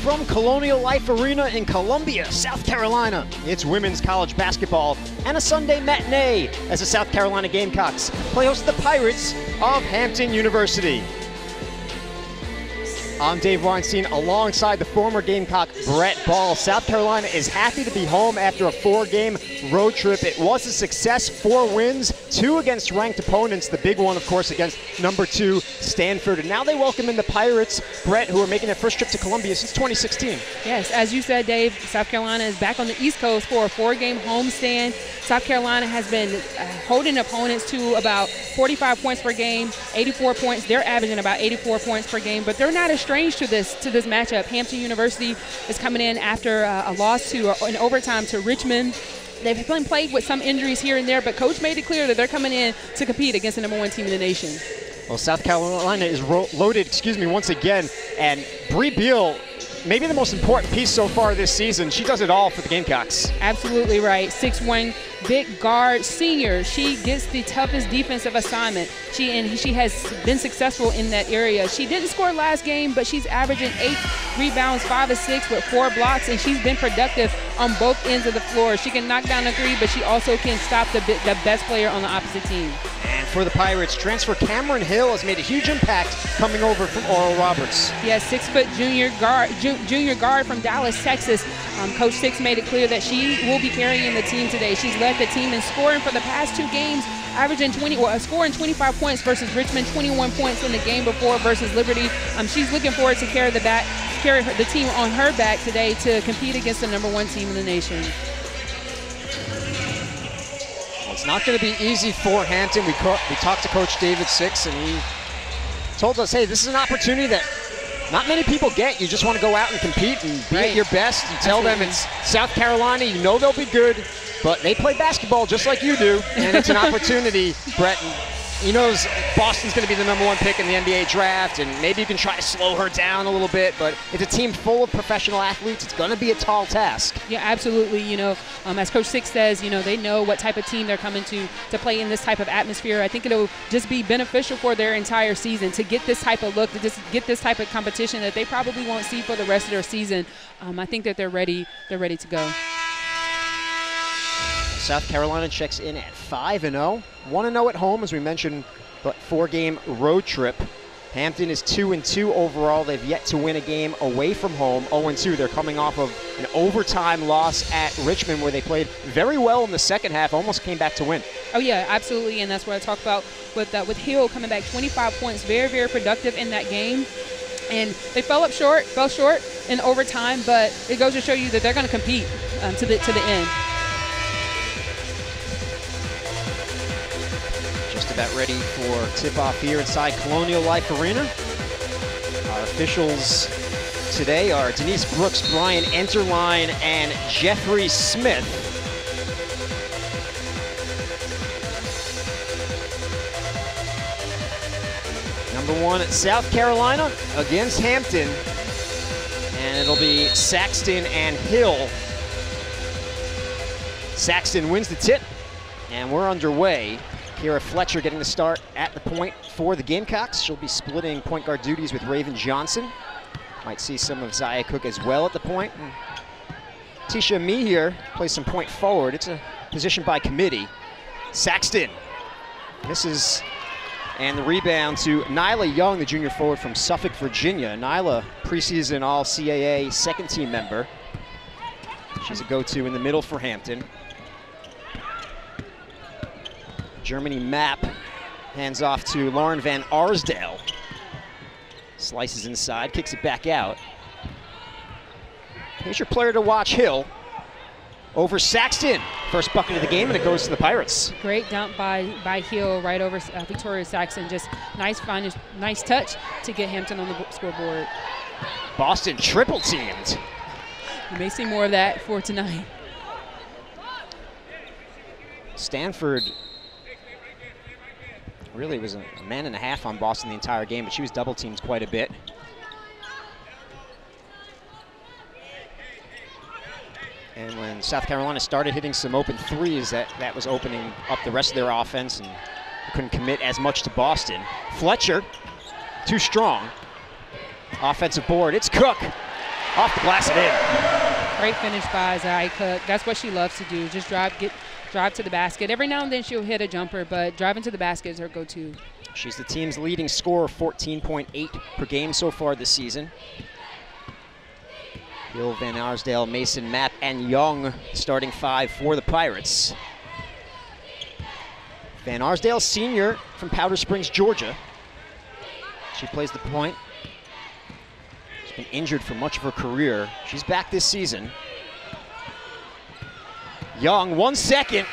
from Colonial Life Arena in Columbia, South Carolina. It's women's college basketball and a Sunday matinee as the South Carolina Gamecocks play host to the Pirates of Hampton University. I'm Dave Weinstein alongside the former Gamecock Brett Ball. South Carolina is happy to be home after a four-game road trip. It was a success, 4 wins, 2 against ranked opponents, the big one, of course, against #2 Stanford. And now they welcome in the Pirates, Brett, who are making their first trip to Columbia since 2016. Yes, as you said, Dave, South Carolina is back on the East Coast for a 4-game homestand. South Carolina has been holding opponents to about 45 points per game, 84 points. They're averaging about 84 points per game, but they're not as strange to this matchup. Hampton University is coming in after a loss to an overtime to Richmond. They've been plagued with some injuries here and there, but coach made it clear that they're coming in to compete against the #1 team in the nation. Well, South Carolina is loaded, once again, and Brea Beal, maybe the most important piece so far this season. She does it all for the Gamecocks. Absolutely right. 6'1", big guard, senior. She gets the toughest defensive assignment. She has been successful in that area. She didn't score last game, but she's averaging 8 rebounds, 5 assists with 4 blocks, and she's been productive on both ends of the floor. She can knock down a three, but she also can stop the best player on the opposite team. And for the Pirates, transfer Cameron Hill has made a huge impact coming over from Oral Roberts. Yes, 6-foot junior guard from Dallas, Texas. Coach Six made it clear that she will be carrying the team today. She's led the team in scoring for the past 2 games, averaging scoring 25 points versus Richmond, 21 points in the game before versus Liberty. She's looking forward to carry the team on her back today to compete against the #1 team in the nation. Well, it's not going to be easy for Hampton. We talked to Coach David Six, and he told us, hey, this is an opportunity that not many people get. You just want to go out and compete and be at your best. You tell them it's South Carolina, you know they'll be good, but they play basketball just like you do, and it's an opportunity, Brett. He knows Boston's going to be the #1 pick in the NBA draft, and maybe you can try to slow her down a little bit, but it's a team full of professional athletes. It's going to be a tall task. Yeah, absolutely. You know, as Coach Six says, you know, they know what type of team they're coming to play in this type of atmosphere. I think it'll just be beneficial for their entire season to get this type of look, to just get this type of competition that they probably won't see for the rest of their season. I think that they're ready. They're ready to go. South Carolina checks in at 5-0, 1-0 at home, as we mentioned, but 4-game road trip. Hampton is 2-2 overall. They've yet to win a game away from home, 0-2. They're coming off of an overtime loss at Richmond, where they played very well in the second half, almost came back to win. Oh, yeah, absolutely, and that's what I talked about with Hill coming back 25 points, very, very productive in that game. And they fell short in overtime, but it goes to show you that they're going to compete to the end. About ready for tip-off here inside Colonial Life Arena. Our officials today are Denise Brooks, Brian Enterline, and Jeffrey Smith. #1 at South Carolina against Hampton, and it'll be Saxton and Hill. Saxton wins the tip, and we're underway. Kiera Fletcher getting the start at the point for the Gamecocks. She'll be splitting point guard duties with Raven Johnson. Might see some of Zia Cooke as well at the point. And Laeticia Amihere plays some point forward. It's a position by committee. Saxton misses, and the rebound to Nyla Young, the junior forward from Suffolk, Virginia. Nyla, preseason All-CAA second-team member. She's a go-to in the middle for Hampton. Germany Mapp hands off to Lauren Van Arsdale. Slices inside, kicks it back out. Here's your player to watch, Hill, over Saxton. First bucket of the game, and it goes to the Pirates. Great dump by Hill right over Victoria Saxton. Just nice touch to get Hampton on the scoreboard. Boston triple teamed. You may see more of that for tonight. Stanford really was a man and a half on Boston the entire game, but she was double teamed quite a bit. And when South Carolina started hitting some open threes, that was opening up the rest of their offense, and couldn't commit as much to Boston. Fletcher, too strong. Offensive board, it's Cook. off the glass and in. Great finish by Zia Cooke. That's what she loves to do, just drive to the basket. Every now and then she'll hit a jumper, but driving to the basket is her go-to. She's the team's leading scorer, 14.8 per game so far this season. Hill, Van Arsdale, Mason, Mapp, and Young, starting five for the Pirates. Van Arsdale, senior from Powder Springs, Georgia. She plays the point. She's been injured for much of her career. She's back this season. Young, 1 second,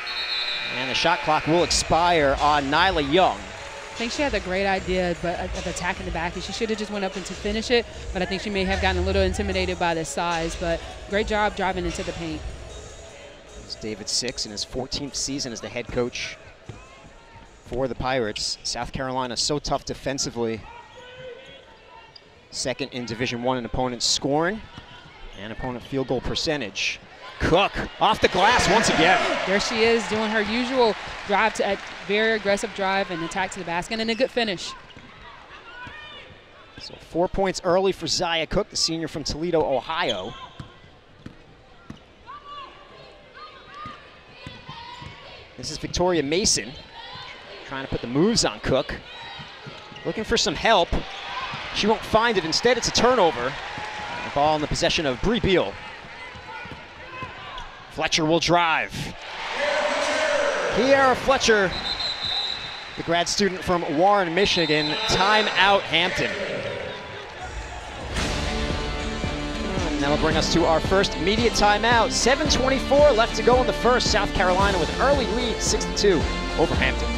and the shot clock will expire on Nyla Young. I think she had a great idea of attacking the back, and she should have just went up and to finish it, but I think she may have gotten a little intimidated by the size, but great job driving into the paint. It's David Six in his 14th season as the head coach for the Pirates. South Carolina so tough defensively. Second in Division I in opponent scoring and opponent field goal percentage. Cook off the glass once again. There she is, doing her usual drive, to a very aggressive drive and attack to the basket, and a good finish. So 4 points early for Zia Cooke, the senior from Toledo, Ohio. This is Victoria Mason, trying to put the moves on Cooke. Looking for some help. She won't find it. Instead, it's a turnover. The ball in the possession of Bree Beal. Fletcher will drive. Kiera Fletcher, the grad student from Warren, Michigan. Timeout, Hampton. And that'll bring us to our first media timeout. 7:24 left to go in the first. South Carolina with an early lead, 6-2 over Hampton.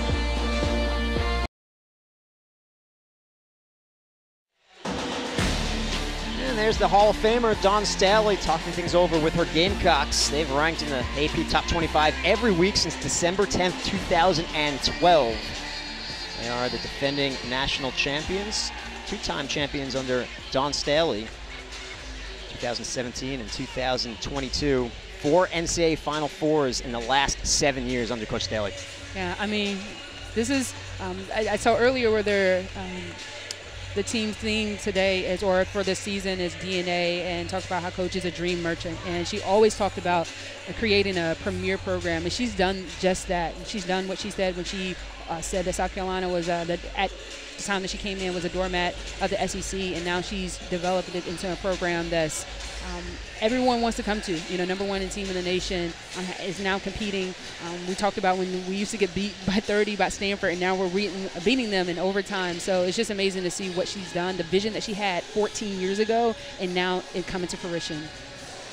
There's the Hall of Famer, Dawn Staley, talking things over with her Gamecocks. They've ranked in the AP Top 25 every week since December 10th, 2012. They are the defending national champions, two-time champions under Dawn Staley, 2017 and 2022. 4 NCAA Final Fours in the last 7 years under Coach Staley. Yeah, I mean, this is, I saw earlier where they're, the team's theme today is, or for this season, is DNA, and talks about how Coach is a dream merchant. And she always talked about creating a premier program, and she's done just that. And she's done what she said when she said that South Carolina was, at the time that she came in, was a doormat of the SEC, and now she's developed it into a program that's everyone wants to come to. You know, #1 in team in the nation, is now competing. We talked about when we used to get beat by 30 by Stanford, and now we're beating them in overtime. So it's just amazing to see what she's done, the vision that she had 14 years ago, and now it coming to fruition.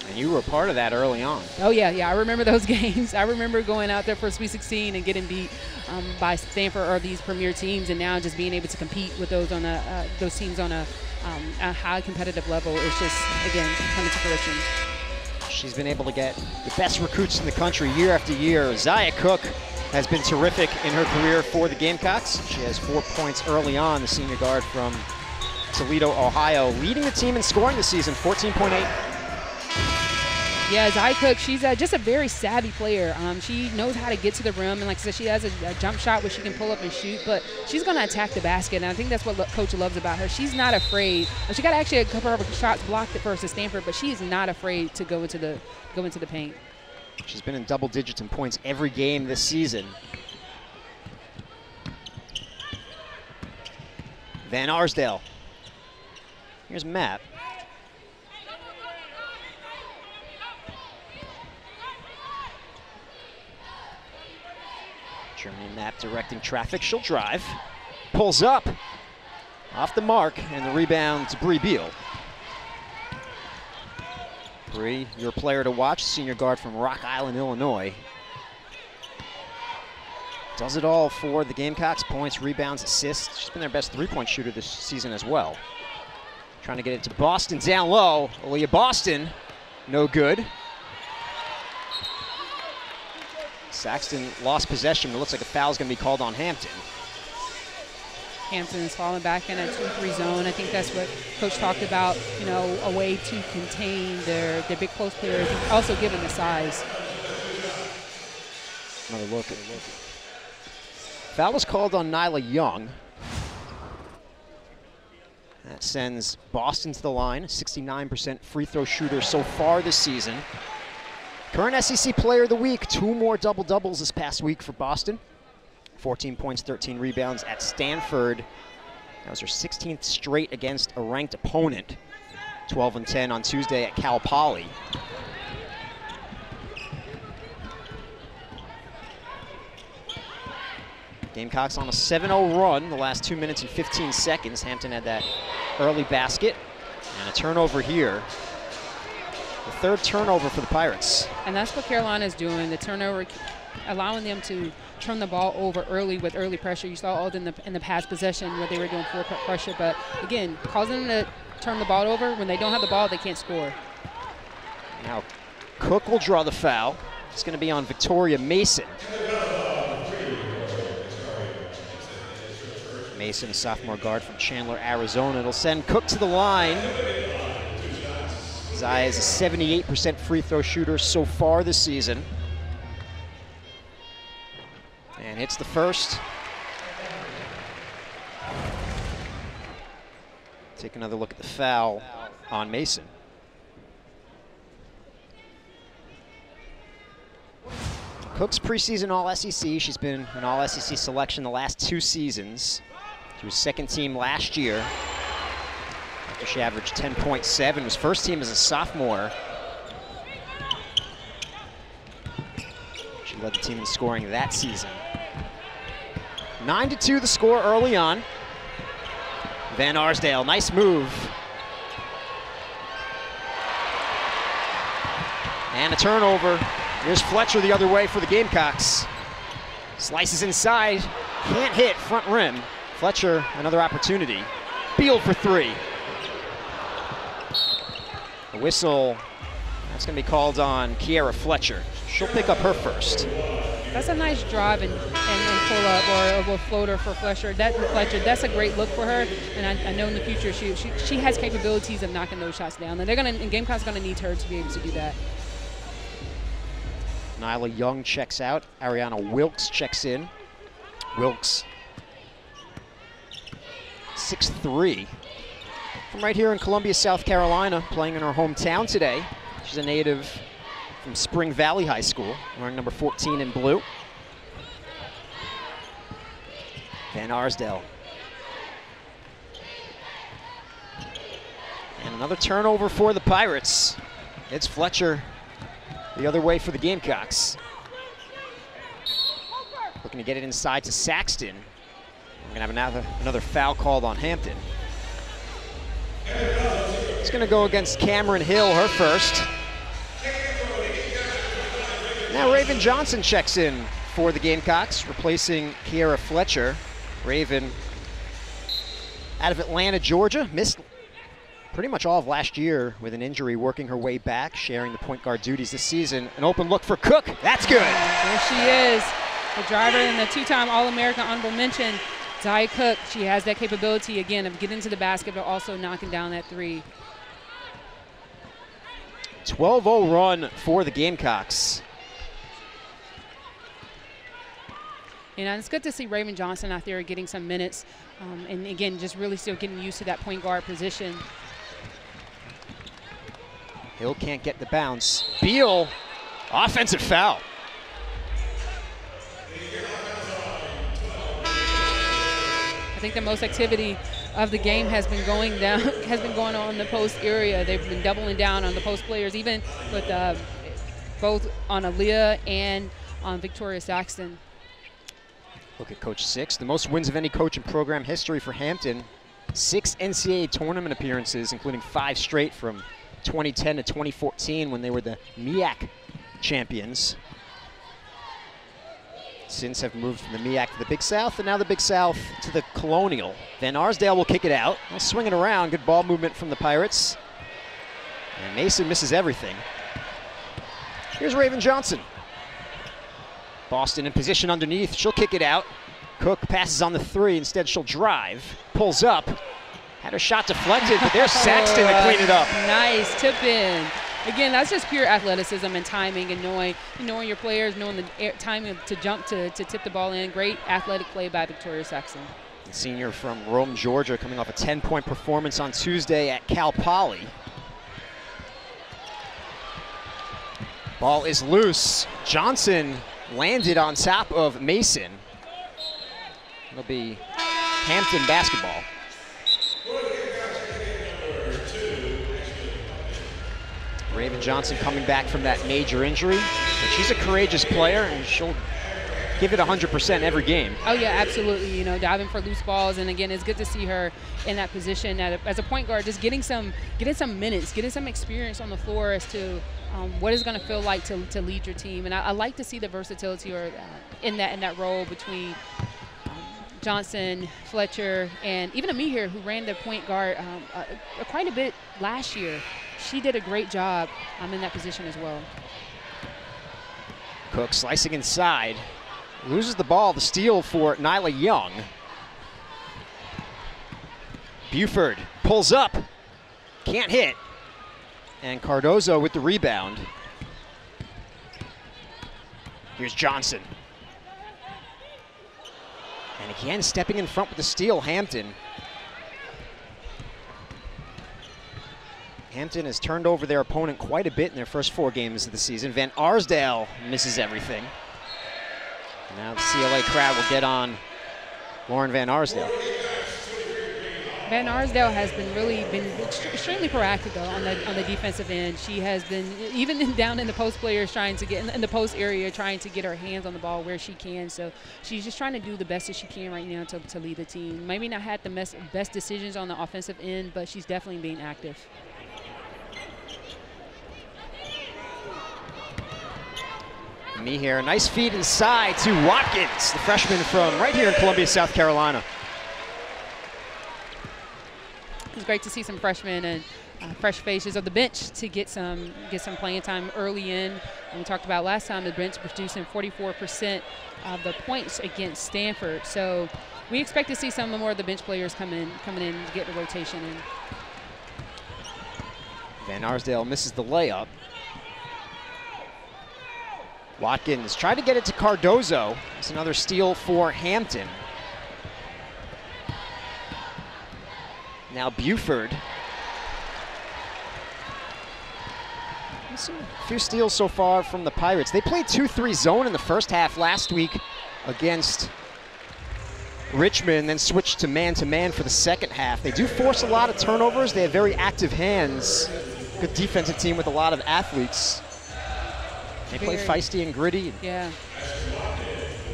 And you were a part of that early on. Oh, yeah, yeah. I remember those games. I remember going out there for Sweet 16 and getting beat by Stanford or these premier teams, and now just being able to compete with those on those teams on a high competitive level is just, again, coming to fruition. She's been able to get the best recruits in the country year after year. Zia Cooke has been terrific in her career for the Gamecocks. She has 4 points early on, the senior guard from Toledo, Ohio, leading the team in scoring this season, 14.8. Yeah, Zia Cooke, she's just a very savvy player. She knows how to get to the rim, and like I said, she has a jump shot where she can pull up and shoot, but she's going to attack the basket, and I think that's what Coach loves about her. She's not afraid. She got actually a couple of shots blocked at first at Stanford, but she is not afraid to go into the paint. She's been in double digits in points every game this season. Van Arsdale. Here's Matt. Germany Mapp directing traffic. She'll drive. Pulls up. Off the mark, and the rebound to Bree Beal. Bree, your player to watch, senior guard from Rock Island, Illinois. Does it all for the Gamecocks. Points, rebounds, assists. She's been their best three-point shooter this season as well. Trying to get it to Boston down low. Aliyah Boston, no good. Saxton lost possession. It looks like a foul's going to be called on Hampton. Hampton is falling back in a 2-3 zone. I think that's what Coach talked about, you know, a way to contain their big post players, also given the size. Another look. Foul was called on Nyla Young. That sends Boston to the line, 69% free throw shooter so far this season. Current SEC Player of the Week, 2 more double-doubles this past week for Boston. 14 points, 13 rebounds at Stanford. That was her 16th straight against a ranked opponent. 12-10 on Tuesday at Cal Poly. Gamecocks on a 7-0 run the last 2 minutes and 15 seconds. Hampton had that early basket and a turnover here. The 3rd turnover for the Pirates. And that's what Carolina's doing, the turnover, allowing them to turn the ball over early with early pressure. You saw all in the past possession where they were doing full pressure, but again, causing them to turn the ball over. When they don't have the ball, they can't score. Now Cook will draw the foul. It's going to be on Victoria Mason. Mason, a sophomore guard from Chandler, Arizona. It'll send Cook to the line. Zia is a 78% free throw shooter so far this season. And hits the first. Take another look at the foul on Mason. Cook's preseason All-SEC. She's been an All-SEC selection the last 2 seasons. She was 2nd team last year. After she averaged 10.7, was 1st team as a sophomore. She led the team in scoring that season. 9-2 the score early on. Van Arsdale, nice move. And a turnover. Here's Fletcher the other way for the Gamecocks. Slices inside, can't hit, front rim. Fletcher, another opportunity. Beal for 3. A whistle, that's gonna be called on Kiera Fletcher. She'll pick up her first. That's a nice drive and pull up or a floater for Fletcher. That's a great look for her. And I know in the future she has capabilities of knocking those shots down. And Gamecocks gonna need her to be able to do that. Nyla Young checks out. Ariana Wilkes checks in. Wilkes. 6'3", from right here in Columbia, South Carolina, playing in her hometown today. She's a native from Spring Valley High School, wearing number 14 in blue. Van Arsdale. And another turnover for the Pirates. It's Fletcher the other way for the Gamecocks. Looking to get it inside to Saxton. We're gonna have another foul called on Hampton. It's gonna go against Cameron Hill, her first. Now Raven Johnson checks in for the Gamecocks, replacing Kiera Fletcher. Raven out of Atlanta, Georgia, missed pretty much all of last year with an injury, working her way back, sharing the point guard duties this season. An open look for Cook, that's good. There she is, the driver and the two-time All-American honorable mention. Zia Cooke, she has that capability, again, of getting to the basket, but also knocking down that 3. 12-0 run for the Gamecocks. And it's good to see Raven Johnson out there getting some minutes. And again, just really still getting used to that point guard position. Hill can't get the bounce. Beal, offensive foul. I think the most activity of the game has been going on in the post area. They've been doubling down on the post players, even with both on Aliyah and on Victaria Saxton. Look at Coach Six, the most wins of any coach in program history for Hampton. 6 NCAA tournament appearances, including 5 straight from 2010 to 2014 when they were the MEAC champions. Since have moved from the MEAC to the Big South, and now the Big South to the Colonial. Van Arsdale will kick it out. They'll swing it around. Good ball movement from the Pirates. And Mason misses everything. Here's Raven Johnson. Boston in position underneath. She'll kick it out. Cook passes on the 3. Instead, she'll drive. Pulls up. Had her shot deflected, but there's Saxton to clean it up. Nice tip in. Again, that's just pure athleticism and timing and knowing your players, knowing the timing to jump to tip the ball in. Great athletic play by Victaria Saxton. senior from Rome, Georgia, coming off a 10-point performance on Tuesday at Cal Poly. Ball is loose. Johnson landed on top of Mason. It'll be Hampton basketball. Raven Johnson coming back from that major injury. But she's a courageous player, and she'll give it 100% every game. Oh, yeah, absolutely. You know, diving for loose balls. And, again, it's good to see her in that position as a point guard, just getting some minutes, getting some experience on the floor as to what it's going to feel like to lead your team. And I like to see the versatility in that role between Johnson, Fletcher, and even Amihere, who ran the point guard quite a bit last year. She did a great job in that position as well. Cook slicing inside. Loses the ball. The steal for Nyla Young. Buford pulls up. Can't hit. And Cardoso with the rebound. Here's Johnson. And again, stepping in front with the steal, Hampton. Hampton has turned over their opponent quite a bit in their first 4 games of the season. Van Arsdale misses everything. And now the CLA crowd will get on Lauren Van Arsdale. Van Arsdale has been really extremely proactive though on the defensive end. She has been even down in the post players trying to get in the post area, trying to get her hands on the ball where she can. So she's just trying to do the best that she can right now to lead the team. Maybe not had the best decisions on the offensive end, but she's definitely being active. Amihere, nice feed inside to Watkins, the freshman from right here in Columbia, South Carolina. It's great to see some freshmen and fresh faces of the bench to get some playing time early in. And we talked about last time the bench producing 44% of the points against Stanford. So we expect to see some more of the bench players coming in to get the rotation in. Van Arsdale misses the layup. Watkins tried to get it to Cardoso. It's another steal for Hampton. Now Buford. A few steals so far from the Pirates. They played 2-3 zone in the first half last week against Richmond, then switched to man-to-man for the second half. They do force a lot of turnovers. They have very active hands. Good defensive team with a lot of athletes. They play feisty and gritty. Yeah.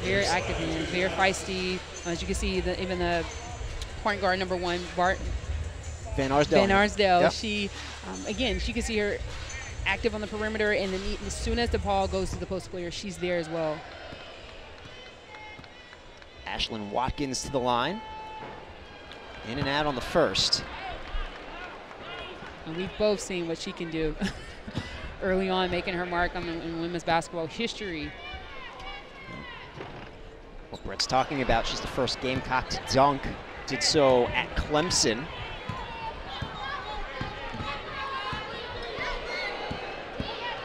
Very active hands, very feisty. As you can see, even the point guard number 1, Van Arsdale. Van Arsdale. Yep. She, again, she can see her active on the perimeter, and then as soon as the ball goes to the post player, she's there as well. Ashlyn Watkins to the line. In and out on the first. And we've both seen what she can do early on, making her mark in women's basketball history. Well, Brett's talking about she's the first Gamecock to dunk. Did so at Clemson.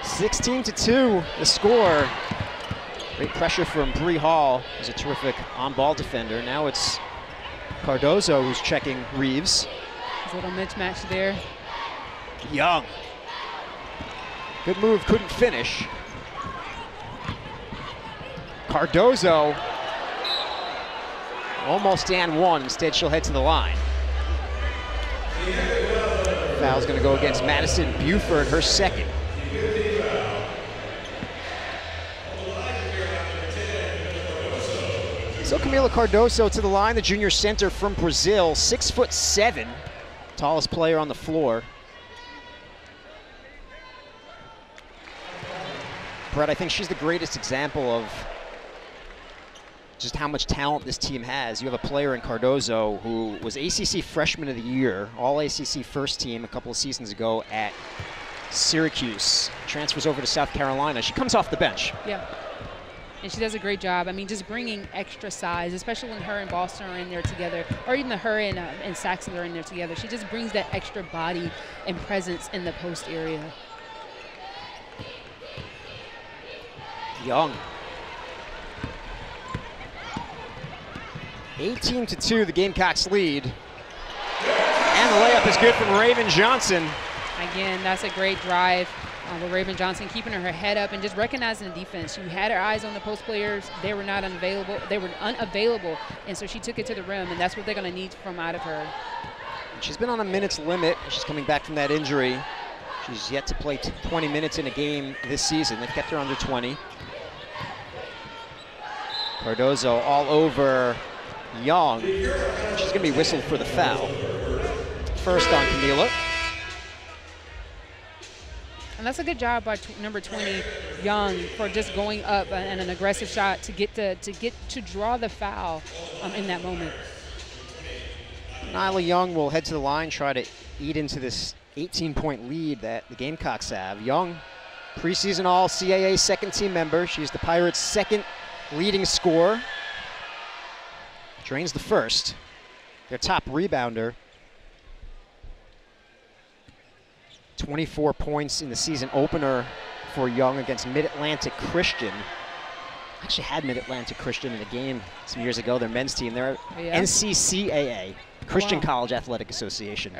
(16-2), the score. Great pressure from Bree Hall, who's a terrific on-ball defender. Now it's Cardoso who's checking Reeves. There's a little mismatch there. Young. Good move, couldn't finish. Cardoso. Almost and one, instead she'll head to the line. Foul's gonna go against Madison Buford, her second. So Kamilla Cardoso to the line, the junior center from Brazil, 6'7", tallest player on the floor. Brett, I think she's the greatest example of just how much talent this team has. You have a player in Cardoso who was ACC Freshman of the Year, All-ACC First Team a couple of seasons ago at Syracuse. Transfers over to South Carolina. She comes off the bench. Yeah, and she does a great job. I mean, just bringing extra size, especially when her and Boston are in there together, or even her and Saxton are in there together. She just brings that extra body and presence in the post area. Young. 18-2, the Gamecocks lead. And the layup is good from Raven Johnson. Again, that's a great drive with Raven Johnson keeping her head up and just recognizing the defense. She had her eyes on the post players. They were not unavailable. They were unavailable, and so she took it to the rim, and that's what they're going to need from out of her. She's been on a minutes limit. She's coming back from that injury. She's yet to play 20 minutes in a game this season. They've kept her under 20. Cardoso all over Young. She's going to be whistled for the foul. First on Kamilla. And that's a good job by number 20, Young, for just going up and an aggressive shot to draw the foul in that moment. Nyla Young will head to the line, try to eat into this 18-point lead that the Gamecocks have. Young, preseason All-CAA second team member. She's the Pirates' second leading scorer. Drains the first. Their top rebounder. 24 points in the season opener for Young against Mid-Atlantic Christian. Actually had Mid-Atlantic Christian in a game some years ago, their men's team. They're NCCAA, Christian College Athletic Association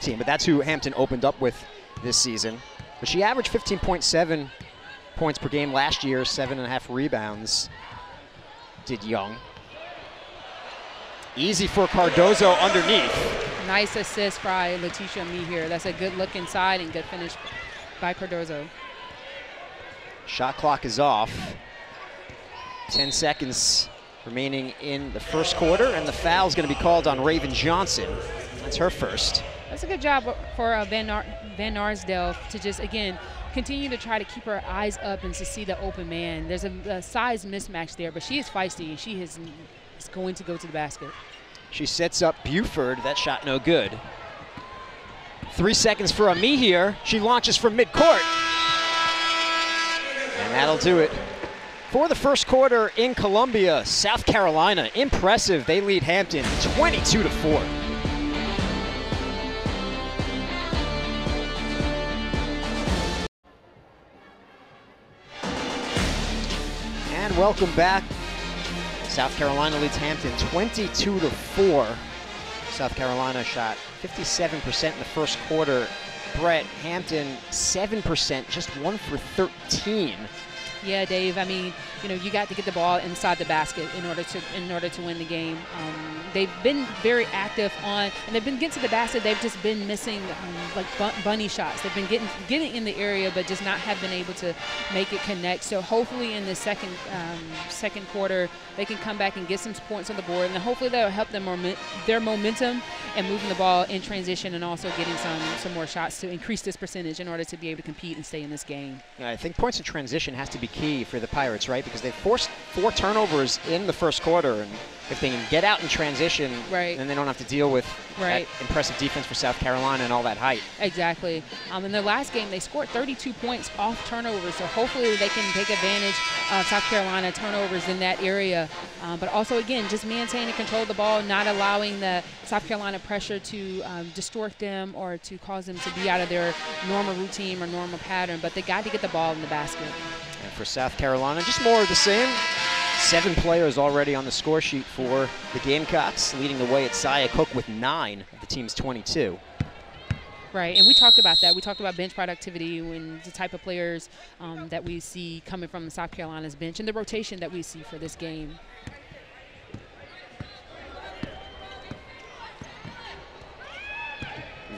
team. But that's who Hampton opened up with this season. But she averaged 15.7 points per game last year, 7.5 rebounds did Young. Easy for Cardoso underneath. Nice assist by Laeticia Amihere. That's a good look inside and good finish by Cardoso. Shot clock is off. 10 seconds remaining in the first quarter, and the foul's going to be called on Raven Johnson. That's her first. That's a good job for Van Arsdale to just, again, continue to try to keep her eyes up and to see the open man. There's a size mismatch there, but she is feisty, and she is going to go to the basket. She sets up Buford. That shot no good. 3 seconds for Amihere. She launches from midcourt. And that'll do it. For the first quarter in Columbia, South Carolina, impressive. They lead Hampton 22-4. And welcome back. South Carolina leads Hampton 22-4. South Carolina shot 57% in the first quarter. Brett, Hampton 7%, just 1 for 13. Yeah, Dave. I mean, you know, you got to get the ball inside the basket in order to win the game. They've been very active on, and they've been getting to the basket. They've just been missing like bunny shots. They've been getting in the area, but just not have been able to make it connect. So hopefully in the second quarter, they can come back and get some points on the board, and hopefully that'll help them their momentum and moving the ball in transition, and also getting some more shots to increase this percentage in order to be able to compete and stay in this game. Yeah, I think points in transition has to be key for the Pirates, right? Because they forced 4 turnovers in the first quarter, and if they can get out in transition, right, then they don't have to deal with that impressive defense for South Carolina and all that height. Exactly. In their last game, they scored 32 points off turnovers, so hopefully they can take advantage of South Carolina turnovers in that area. But also, again, just maintain and control the ball, not allowing the South Carolina pressure to distort them or to cause them to be out of their normal routine or normal pattern, but they got to get the ball in the basket. And for South Carolina, just more of the same. 7 players already on the score sheet for the Gamecocks, leading the way at Zia Cooke with 9 of the team's 22. Right, and we talked about that. We talked about bench productivity and the type of players that we see coming from South Carolina's bench and the rotation that we see for this game.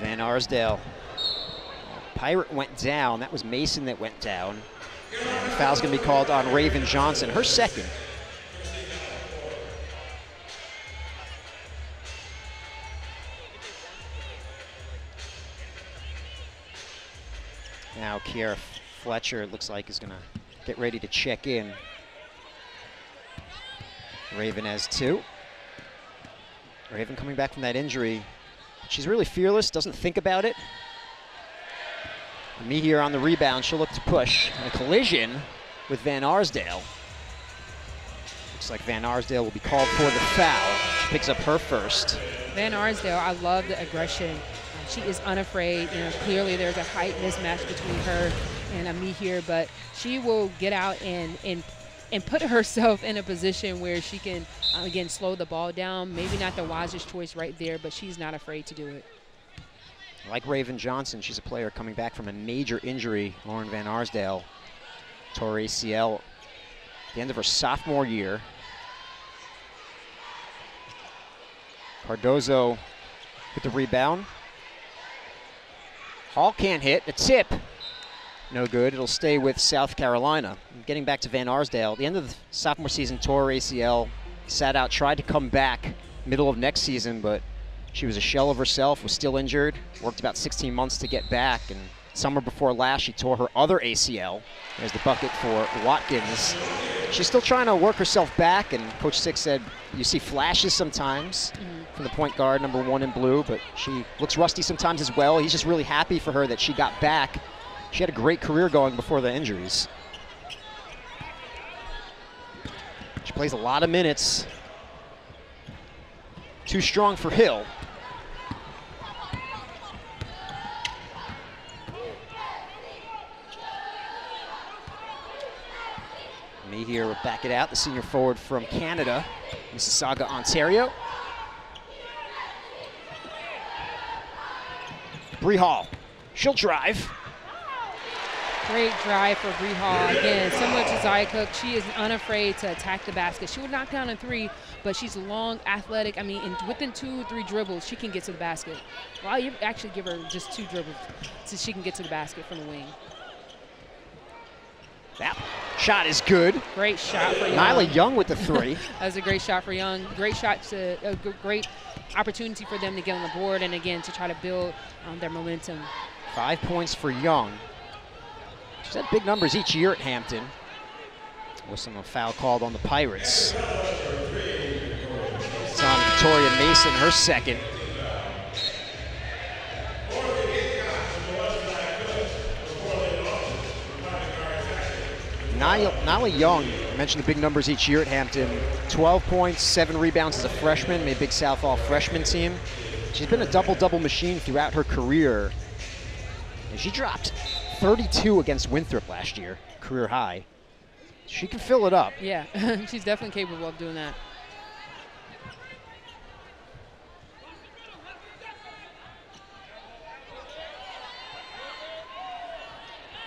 Van Arsdale. Pirate went down. That was Mason that went down. And the foul's going to be called on Raven Johnson, her second. Now Kiera Fletcher, it looks like, is going to get ready to check in. Raven has 2. Raven coming back from that injury. She's really fearless, doesn't think about it. Amihere on the rebound, she'll look to push. And a collision with Van Arsdale. Looks like Van Arsdale will be called for the foul. She picks up her first. Van Arsdale, I love the aggression. She is unafraid. You know, clearly there's a height mismatch between her and Amihere, but she will get out and put herself in a position where she can again, slow the ball down. Maybe not the wisest choice right there, but she's not afraid to do it. Like Raven Johnson, she's a player coming back from a major injury. Lauren Van Arsdale tore ACL at the end of her sophomore year. Cardoso with the rebound. Hall can't hit. The tip. No good. It'll stay with South Carolina. Getting back to Van Arsdale, at the end of the sophomore season, tore ACL, sat out, tried to come back middle of next season, but she was a shell of herself, was still injured, worked about 16 months to get back, and summer before last, she tore her other ACL. There's the bucket for Watkins. She's still trying to work herself back, and Coach Six said you see flashes sometimes from the point guard, number one in blue, but she looks rusty sometimes as well. He's just really happy for her that she got back. She had a great career going before the injuries. She plays a lot of minutes. Too strong for Hill. Amihere will back it out, the senior forward from Canada, Mississauga, Ontario. Bree Hall, she'll drive. Great drive for Bree Hall. Again, similar to Zia Cooke, she is unafraid to attack the basket. She would knock down a three, but she's long, athletic. I mean, within two, three dribbles, she can get to the basket. Well, you actually give her just two dribbles so she can get to the basket from the wing. That shot is good. Great shot for Young. Nyla Young with the three. That was a great shot for Young. Great shot, a great opportunity for them to get on the board and, again, to try to build their momentum. 5 points for Young. She's had big numbers each year at Hampton. With some foul called on the Pirates. It's on Victoria Mason, her second. Nyla Young mentioned the big numbers each year at Hampton. 12 points, 7 rebounds as a freshman, made Big South all-freshman team. She's been a double-double machine throughout her career. And she dropped 32 against Winthrop last year, career high. She can fill it up. Yeah, she's definitely capable of doing that.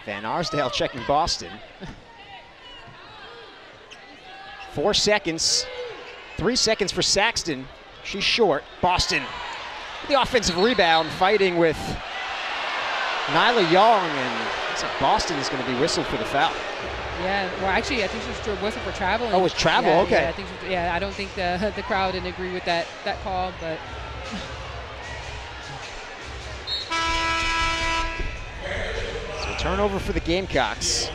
Van Arsdale checking Boston. 4 seconds, 3 seconds for Saxton. She's short. Boston, the offensive rebound, fighting with Nyla Young, and looks like Boston is going to be whistled for the foul. Yeah, well, actually, I think she was whistled for travel. Oh, it was travel, yeah, okay. Yeah, I don't think the crowd didn't agree with that call, but. So turnover for the Gamecocks.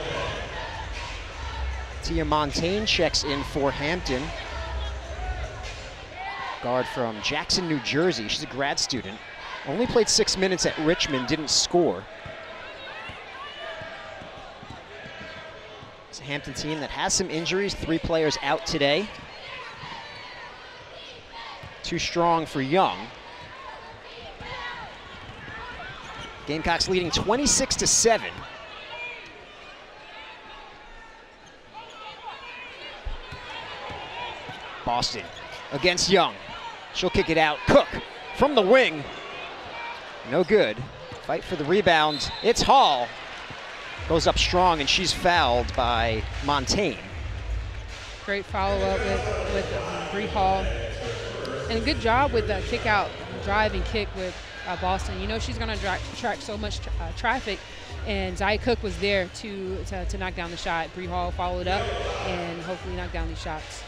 Tia Montaigne checks in for Hampton. Guard from Jackson, New Jersey. She's a grad student. Only played 6 minutes at Richmond, didn't score. It's a Hampton team that has some injuries, 3 players out today. Too strong for Young. Gamecocks leading 26-7. Boston against Young. She'll kick it out. Cook from the wing. No good. Fight for the rebound. It's Hall. Goes up strong, and she's fouled by Montaigne. Great follow-up with Bree Hall. And a good job with the kick-out, drive and kick with Boston. You know she's going to track so much traffic, and Zia Cooke was there to knock down the shot. Bree Hall followed up and hopefully knock down these shots.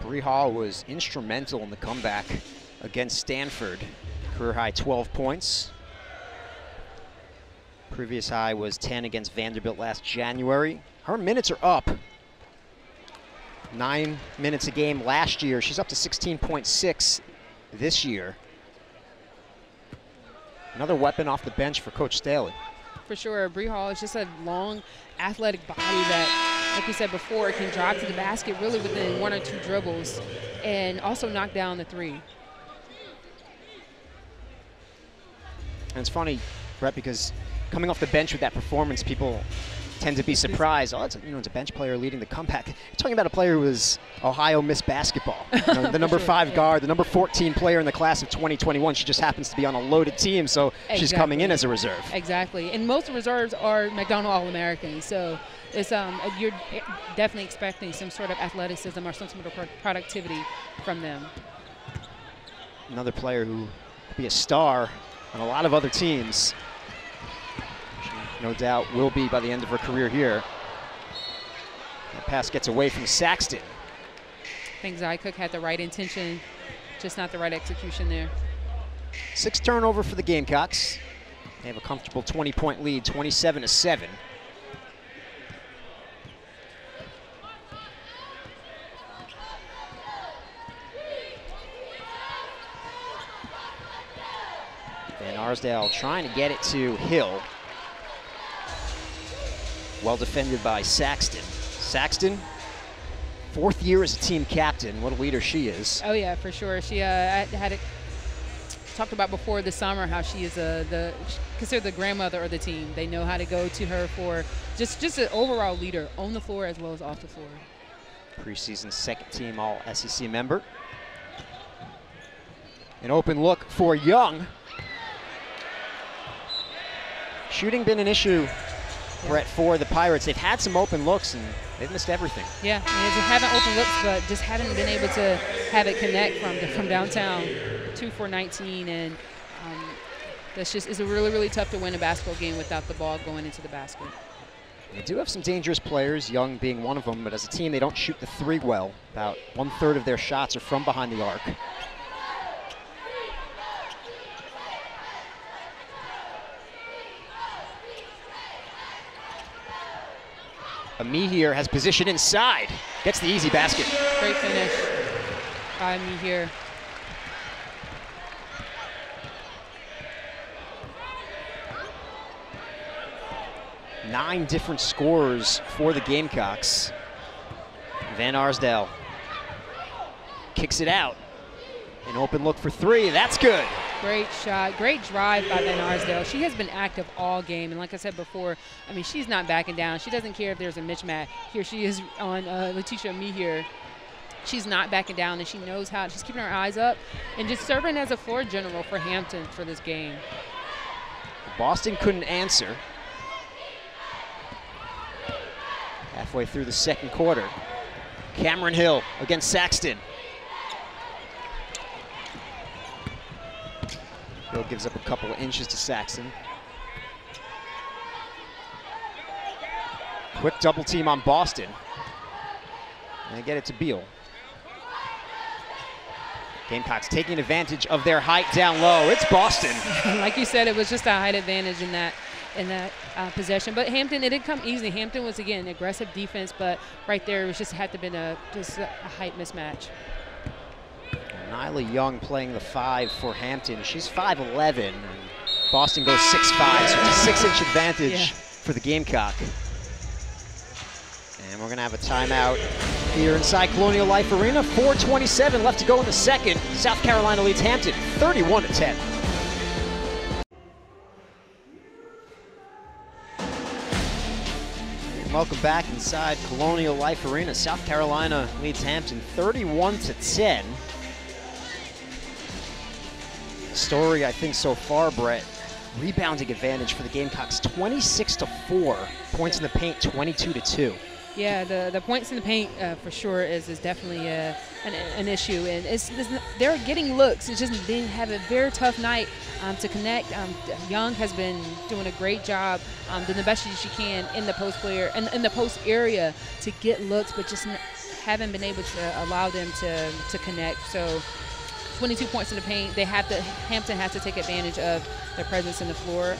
Bree Hall was instrumental in the comeback against Stanford. Career high 12 points. Previous high was 10 against Vanderbilt last January. Her minutes are up. 9 minutes a game last year. She's up to 16.6 this year. Another weapon off the bench for Coach Staley. For sure, Bree Hall is just a long, athletic body that, like we said before, can drive to the basket really within 1 or 2 dribbles and also knock down the three. And it's funny, Brett, because coming off the bench with that performance, people tend to be surprised. Oh, that's a, you know, it's a bench player leading the comeback. You're talking about a player who was Ohio Miss basketball, you know, the number 5 guard, the number 14 player in the class of 2021. She just happens to be on a loaded team, so she's coming in as a reserve. Exactly, and most reserves are McDonald All-Americans, so it's you're definitely expecting some sort of athleticism or some sort of productivity from them. Another player who could be a star on a lot of other teams. She, no doubt, will be by the end of her career here. That pass gets away from Saxton. I think Zia Cooke had the right intention, just not the right execution there. 6th turnover for the Gamecocks. They have a comfortable 20-point lead, 27-7. And Arsdale trying to get it to Hill. Well defended by Saxton. Saxton, 4th year as a team captain. What a leader she is. Oh yeah, for sure. She had it talked about before this summer how she is considered the grandmother of the team. They know how to go to her for just an overall leader on the floor as well as off the floor. Preseason 2nd team All-SEC member. An open look for Young. Shooting been an issue, Brett, for the Pirates. They've had some open looks, and they've missed everything. Yeah, I mean, they haven't open looks, but just haven't been able to have it connect from downtown. 2 for 19, and that's just, it's really, really tough to win a basketball game without the ball going into the basket. They do have some dangerous players, Young being one of them, but as a team, they don't shoot the three well. About 1/3 of their shots are from behind the arc. Amihere has position inside. Gets the easy basket. Great finish by Amihere. Nine different scorers for the Gamecocks. Van Arsdale kicks it out. An open look for three. That's good. Great shot, great drive by Van Arsdale. She has been active all game, and like I said before, I mean, she's not backing down. She doesn't care if there's a mismatch. Here she is on Laeticia Amihere. She's not backing down, and she knows how. She's keeping her eyes up and just serving as a floor general for Hampton for this game. Boston couldn't answer. Halfway through the 2nd quarter. Cameron Hill against Saxton. Hill gives up a couple of inches to Saxton. Quick double team on Boston. And they get it to Beal. Gamecocks taking advantage of their height down low. It's Boston. Like you said, it was just a height advantage in that possession. But Hampton, it didn't come easy. Hampton was, again, aggressive defense, but right there it was just had to have been just a height mismatch. Nyla Young playing the 5 for Hampton. She's 5'11", and Boston goes 6'5", so it's a 6-inch advantage for the Gamecock. And we're gonna have a timeout here inside Colonial Life Arena. 4:27 left to go in the 2nd. South Carolina leads Hampton 31-10. Welcome back inside Colonial Life Arena. South Carolina leads Hampton 31-10. Story, I think, so far, Brett, rebounding advantage for the Gamecocks, 26-4, points in the paint, 22-2. Yeah, the points in the paint for sure is definitely an issue, and they're getting looks. It's just they have a very tough night to connect. Young has been doing a great job, doing the best she can in the post player and in the post area to get looks, but just haven't been able to allow them to connect. So 22 points in the paint. They have to. Hampton has to take advantage of their presence in the floor,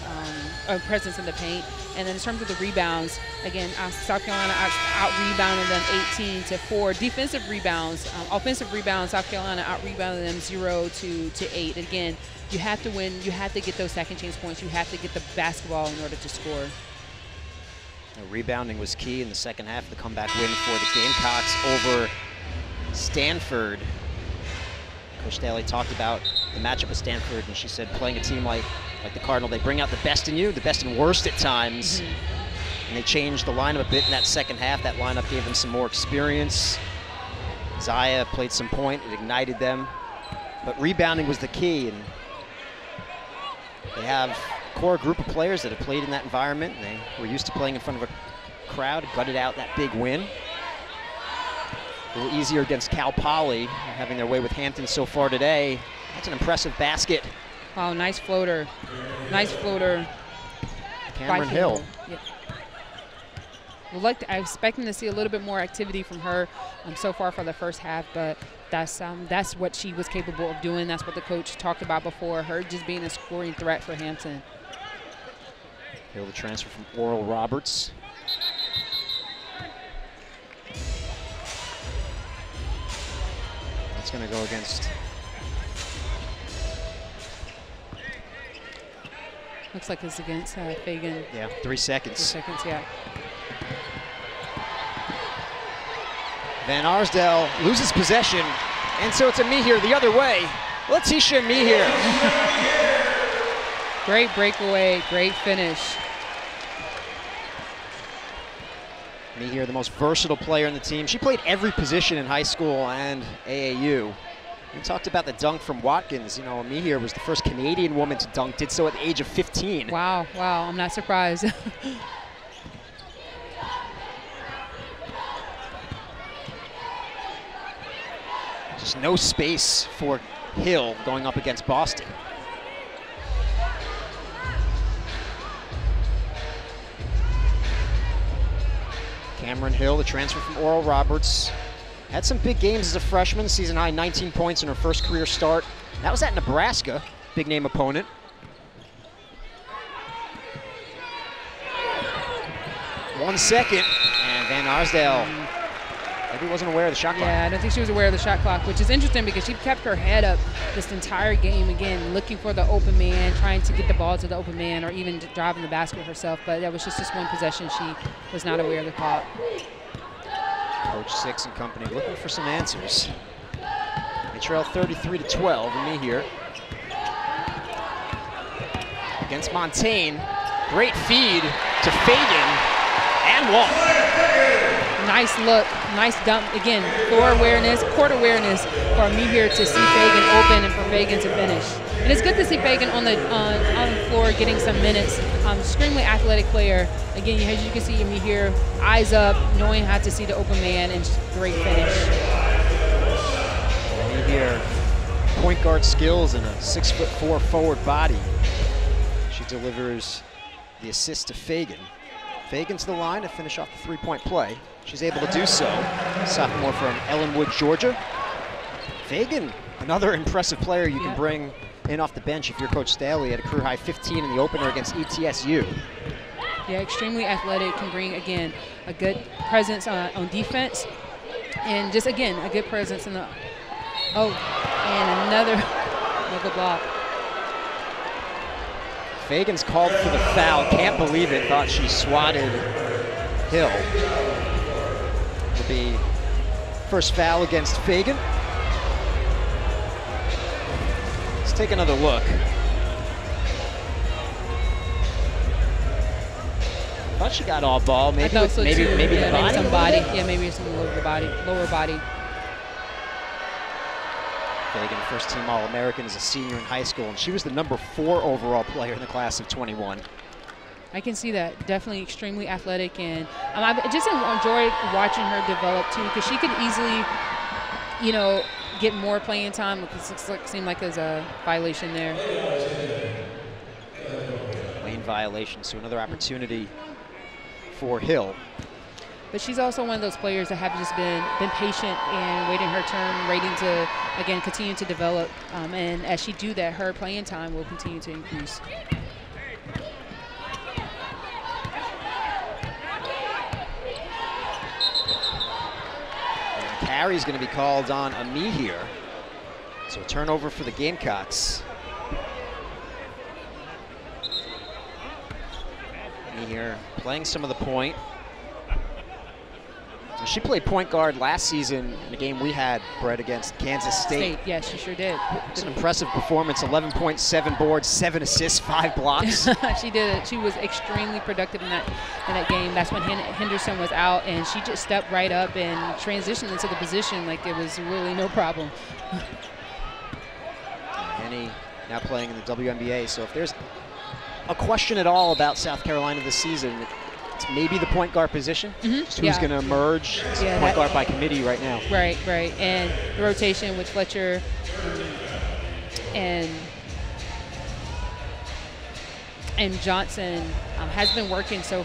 or presence in the paint. And then in terms of the rebounds, again, South Carolina out-rebounded them 18-4. Defensive rebounds, offensive rebounds. South Carolina out-rebounded them 0-8. Again, you have to win. You have to get those second chance points. You have to get the basketball in order to score. Now, rebounding was key in the 2nd half. The comeback win for the Gamecocks over Stanford. Coach Staley talked about the matchup with Stanford, and she said playing a team like the Cardinal, they bring out the best in you, the best and worst at times. And they changed the lineup a bit in that second half. That lineup gave them some more experience. Zia played some point, it ignited them. But rebounding was the key, and they have a core group of players that have played in that environment. They were used to playing in front of a crowd, gutted out that big win. A little easier against Cal Poly, having their way with Hampton so far today. That's an impressive basket. Wow, nice floater. Nice floater. Cameron Hill. Yeah. I'm expecting to see a little bit more activity from her so far for the first half, but that's what she was capable of doing. That's what the coach talked about before, her just being a scoring threat for Hampton. Hill, the transfer from Oral Roberts. That's going to go against. Looks like it's against Feagin. Yeah, 3 seconds. 3 seconds, yeah. Van Arsdale loses possession, and so it's Amihere the other way. Laeticia Amihere. Great breakaway, great finish. Amihere, the most versatile player in the team. She played every position in high school and AAU. We talked about the dunk from Watkins. You know, Amihere was the first Canadian woman to dunk, did so at the age of 15. Wow, wow, I'm not surprised. There's no space for Hill going up against Boston. Cameron Hill, the transfer from Oral Roberts, had some big games as a freshman, season high 19 points in her first career start. That was at Nebraska, big name opponent. One second, and Van Arsdale. Maybe wasn't aware of the shot clock. Yeah, I don't think she was aware of the shot clock, which is interesting because she kept her head up this entire game, again, looking for the open man, trying to get the ball to the open man, or even driving the basket herself. But that was just one possession. She was not aware of the clock. Coach Six and company looking for some answers. They trail 33-12, Amihere. Against Montaigne, great feed to Feagin, and one. Nice look, nice dump. Again, floor awareness, court awareness for Amihere to see Feagin open and for Feagin to finish. And it's good to see Feagin on the floor getting some minutes. Extremely athletic player. Again, as you can see Amihere, eyes up, knowing how to see the open man, and great finish. Amihere, point guard skills and a 6'4" forward body. She delivers the assist to Feagin. Feagin to the line to finish off the three-point play. She's able to do so. Sophomore from Ellenwood, Georgia. Feagin, another impressive player you can bring in off the bench if you're Coach Staley, at a career-high 15 in the opener against ETSU. Yeah, extremely athletic, can bring, again, a good presence on defense. And just, again, a good presence in the... Oh, and another block. Fagan's called for the foul. Can't believe it. Thought she swatted Hill. It'll be first foul against Feagin. Let's take another look. Thought she got all ball. Maybe so maybe the body. Maybe some lower body. Feagin, first team All-American as a senior in high school, and she was the number 4 overall player in the class of 21. I can see that. Definitely extremely athletic, and I just enjoyed watching her develop too, because she could easily, you know, get more playing time, because it seemed like there's a violation there. Lane violation, so another opportunity for Hill. But she's also one of those players that have just been patient and waiting her turn, waiting to, again, continue to develop. And as she do that, her playing time will continue to increase. And carry's going to be called on Amihere. So turnover for the Gamecocks. Amihere playing some of the point. She played point guard last season in a game we had, Brett, against Kansas State. Yes, she sure did. It's an impressive performance, 11.7 boards, 7 assists, 5 blocks. She did it. She was extremely productive in that game. That's when Henderson was out, and she just stepped right up and transitioned into the position like it was really no problem. Henny now playing in the WNBA, so if there's a question at all about South Carolina this season, it's maybe the point guard position. Who's going to emerge? Yeah, point guard by committee right now. Right, right. And the rotation with Fletcher and Johnson has been working so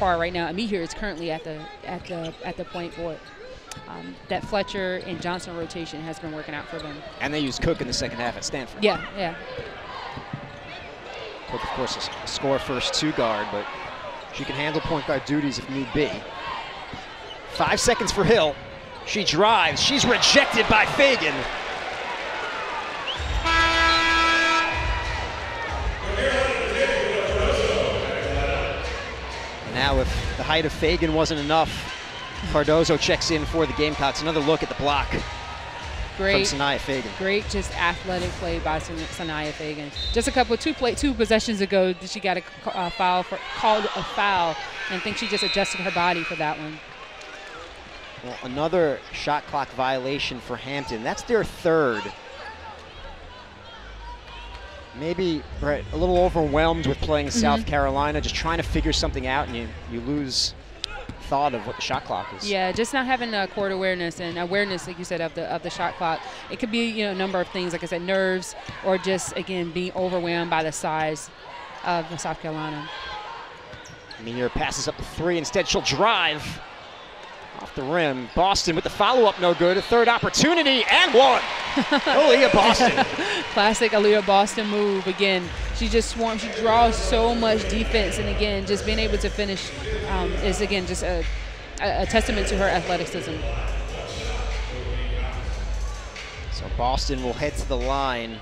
far right now. Amihere is currently at the point guard. That Fletcher and Johnson rotation has been working out for them. And they used Cooke in the second half at Stanford. Yeah, yeah. Cooke, of course, is a score first two guard, but she can handle point guard duties if need be. 5 seconds for Hill. She drives. She's rejected by Feagin. Now, if the height of Feagin wasn't enough, Cardoso checks in for the Gamecocks. Another look at the block. Great, from Sania Feagin. Great, just athletic play by Sania Feagin. Just a couple, two possessions ago, she got called a foul, and I think she just adjusted her body for that one. Well, another shot clock violation for Hampton. That's their third. Maybe, Brett, a little overwhelmed with playing South Carolina, just trying to figure something out, and you lose thought of what the shot clock is. Yeah, just not having court awareness and awareness, like you said, of the shot clock. It could be, you know, a number of things, like I said, nerves, or just, again, being overwhelmed by the size of South Carolina. Amihere passes up the three. Instead, she'll drive off the rim. Boston with the follow-up, no good. A third opportunity and one. Aliyah Boston. Classic Aliyah Boston move. Again, she just swarms. She draws so much defense, and again, just being able to finish is, again, just a testament to her athleticism. So Boston will head to the line.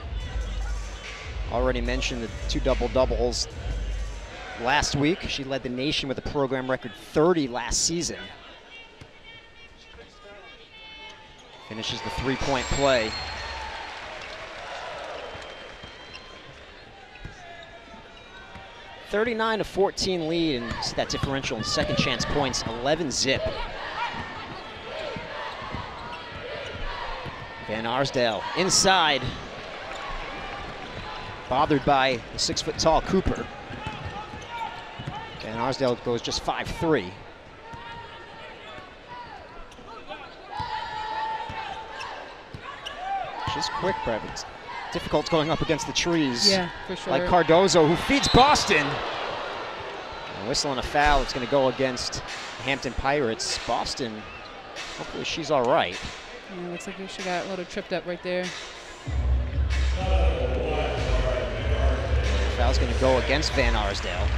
Already mentioned the two double-doubles last week. She led the nation with a program record 30 last season. Finishes the three-point play. (39 to 14) lead, and see that differential in second chance points, 11-zip. Van Arsdale inside. Bothered by the 6-foot-tall Cooper. Van Arsdale goes just 5-3. She's quick, Brett. It's difficult going up against the trees. Yeah, for sure. Like Cardoso, who feeds Boston. And whistling a foul, it's going to go against the Hampton Pirates. Boston, hopefully she's all right. Yeah, looks like she got a little tripped up right there. The foul's going to go against Van Arsdale.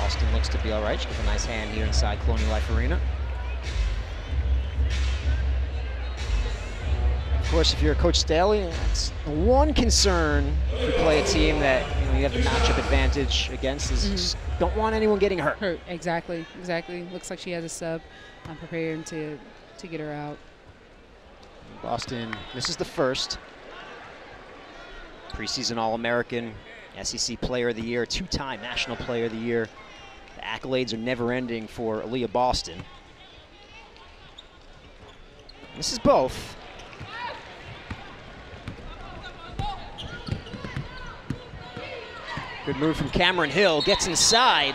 Boston looks to be all right. She gets a nice hand here inside Colonial Life Arena. Of course, if you're Coach Staley, that's one concern if you play a team that you have the matchup advantage against is just don't want anyone getting hurt. Exactly, exactly. Looks like she has a sub. I'm preparing to get her out. Boston, this is the first. Preseason All-American, SEC Player of the Year, two-time National Player of the Year. The accolades are never-ending for Aliyah Boston. This is both. Good move from Cameron Hill, gets inside.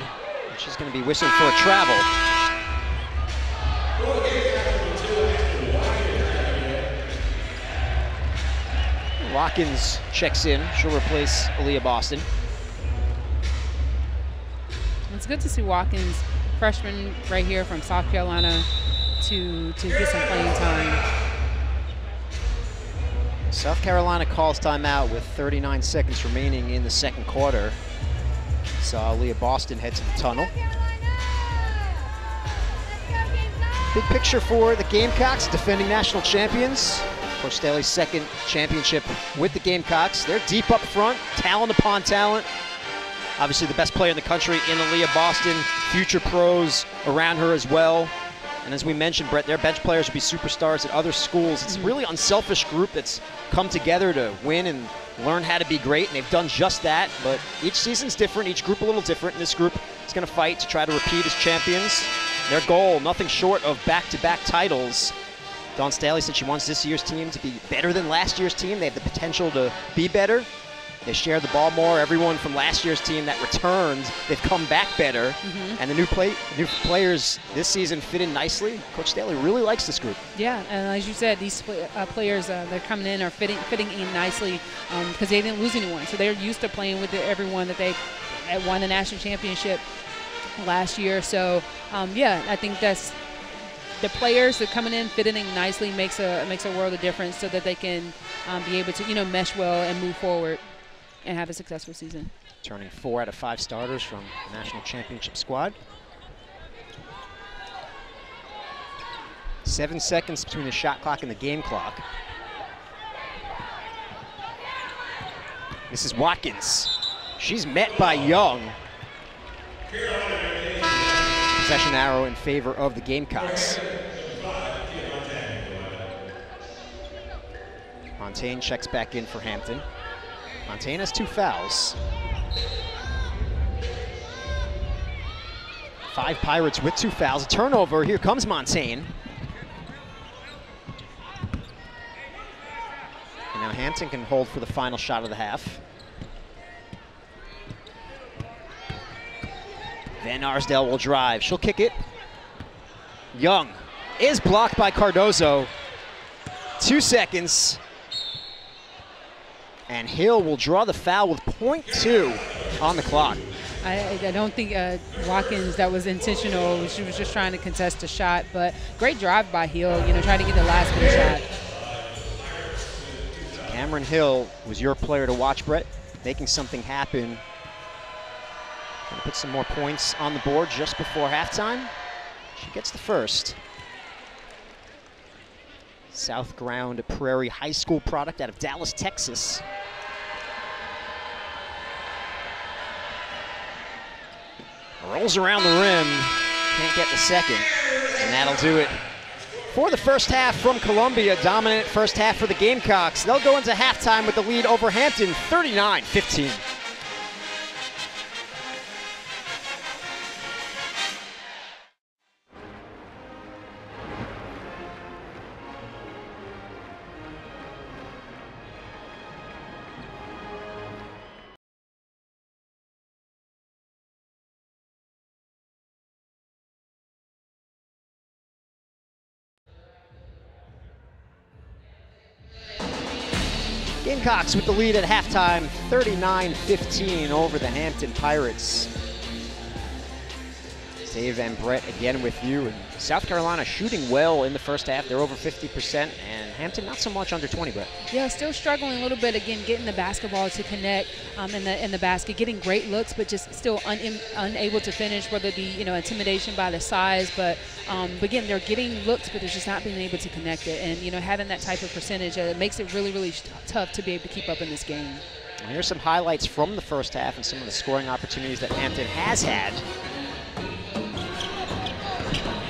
She's going to be whistled for a travel. Watkins checks in. She'll replace Aliyah Boston. It's good to see Watkins, freshman right here from South Carolina, to get some playing time. South Carolina calls timeout with 39 seconds remaining in the second quarter. So Aliyah Boston heads to the tunnel. Big picture for the Gamecocks, defending national champions. Coach Staley's second championship with the Gamecocks. They're deep up front, talent upon talent. Obviously the best player in the country in Aliyah Boston, future pros around her as well. And as we mentioned, Brett, their bench players would be superstars at other schools. It's a really unselfish group that's come together to win and learn how to be great, and they've done just that. But each season's different, each group a little different, and this group is going to fight to try to repeat as champions. Their goal, nothing short of back-to-back titles. Dawn Staley said she wants this year's team to be better than last year's team. They have the potential to be better. They share the ball more. Everyone from last year's team that returned, they've come back better. And the new players this season fit in nicely. Coach Staley really likes this group. Yeah, and as you said, these players that are coming in are fitting in nicely because they didn't lose anyone. So they're used to playing with everyone that won the national championship last year. So, yeah, I think that's the players that coming in fitting in nicely makes a world of difference so that they can be able to, you know, mesh well and move forward and have a successful season. Turning 4 out of 5 starters from the national championship squad. 7 seconds between the shot clock and the game clock. This is Watkins. She's met by Young. Possession arrow in favor of the Gamecocks. Montaigne checks back in for Hampton. Montaigne has 2 fouls. 5 Pirates with 2 fouls. A turnover. Here comes Montaigne. And now Hampton can hold for the final shot of the half. Van Arsdale will drive. She'll kick it. Young is blocked by Cardoso. 2 seconds. And Hill will draw the foul with .2 on the clock. I don't think Watkins, that was intentional. She was just trying to contest a shot, but great drive by Hill, you know, trying to get the last bit of shot. Cameron Hill was your player to watch, Brett, making something happen. Gonna put some more points on the board just before halftime. She gets the first. South Ground Prairie High School product out of Dallas, Texas. Rolls around the rim, can't get the second, and that'll do it for the first half from Columbia. Dominant first half for the Gamecocks. They'll go into halftime with the lead over Hampton, 39-15. Gamecocks with the lead at halftime, 39-15 over the Hampton Pirates. Dave and Brett again with you. And South Carolina shooting well in the first half. They're over 50%, and Hampton not so much under 20, Brett. Yeah, still struggling a little bit. Again, getting the basketball to connect in the basket, getting great looks, but just still unable to finish, whether it be, you know, intimidation by the size. But again, they're getting looks, but they're just not being able to connect it. And, you know, having that type of percentage, it makes it really, really tough to be able to keep up in this game. And here's some highlights from the first half and some of the scoring opportunities that Hampton has had.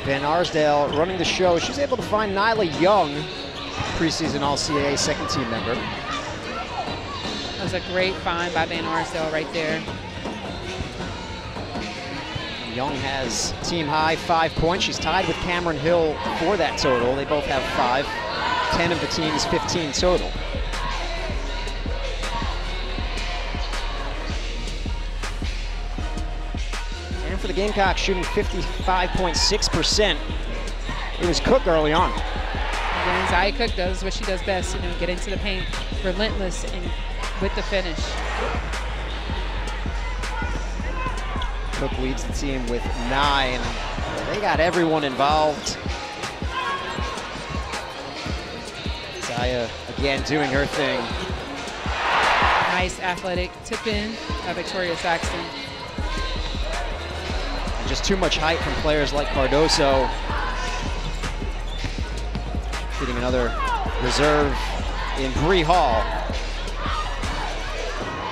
Van Arsdale running the show. She's able to find Nyla Young, preseason All-CAA second team member. That was a great find by Van Arsdale right there. Young has team high 5 points. She's tied with Cameron Hill for that total. They both have 5. 10 of the team's 15 total. For the Gamecocks, shooting 55.6%. It was Cook early on. Again, Zia Cooke does what she does best, you know, get into the paint, relentless, and with the finish. Cook leads the team with 9. They got everyone involved. Zia again doing her thing. Nice athletic tip-in by Victaria Saxton. Just too much height from players like Cardoso. Getting another reserve in Bree Hall.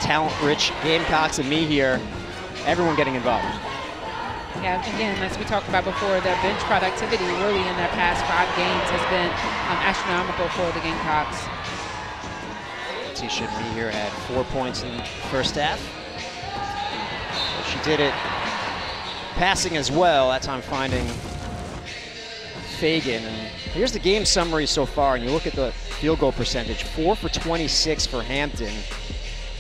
Talent-rich Gamecocks and Amihere everyone getting involved. Yeah, again, as we talked about before, their bench productivity really in their past 5 games has been astronomical for the Gamecocks. Talaysia Amihere had 4 points in the first half. She did it passing as well, that time finding Feagin. And here's the game summary so far, and you look at the field goal percentage, 4 for 26 for Hampton.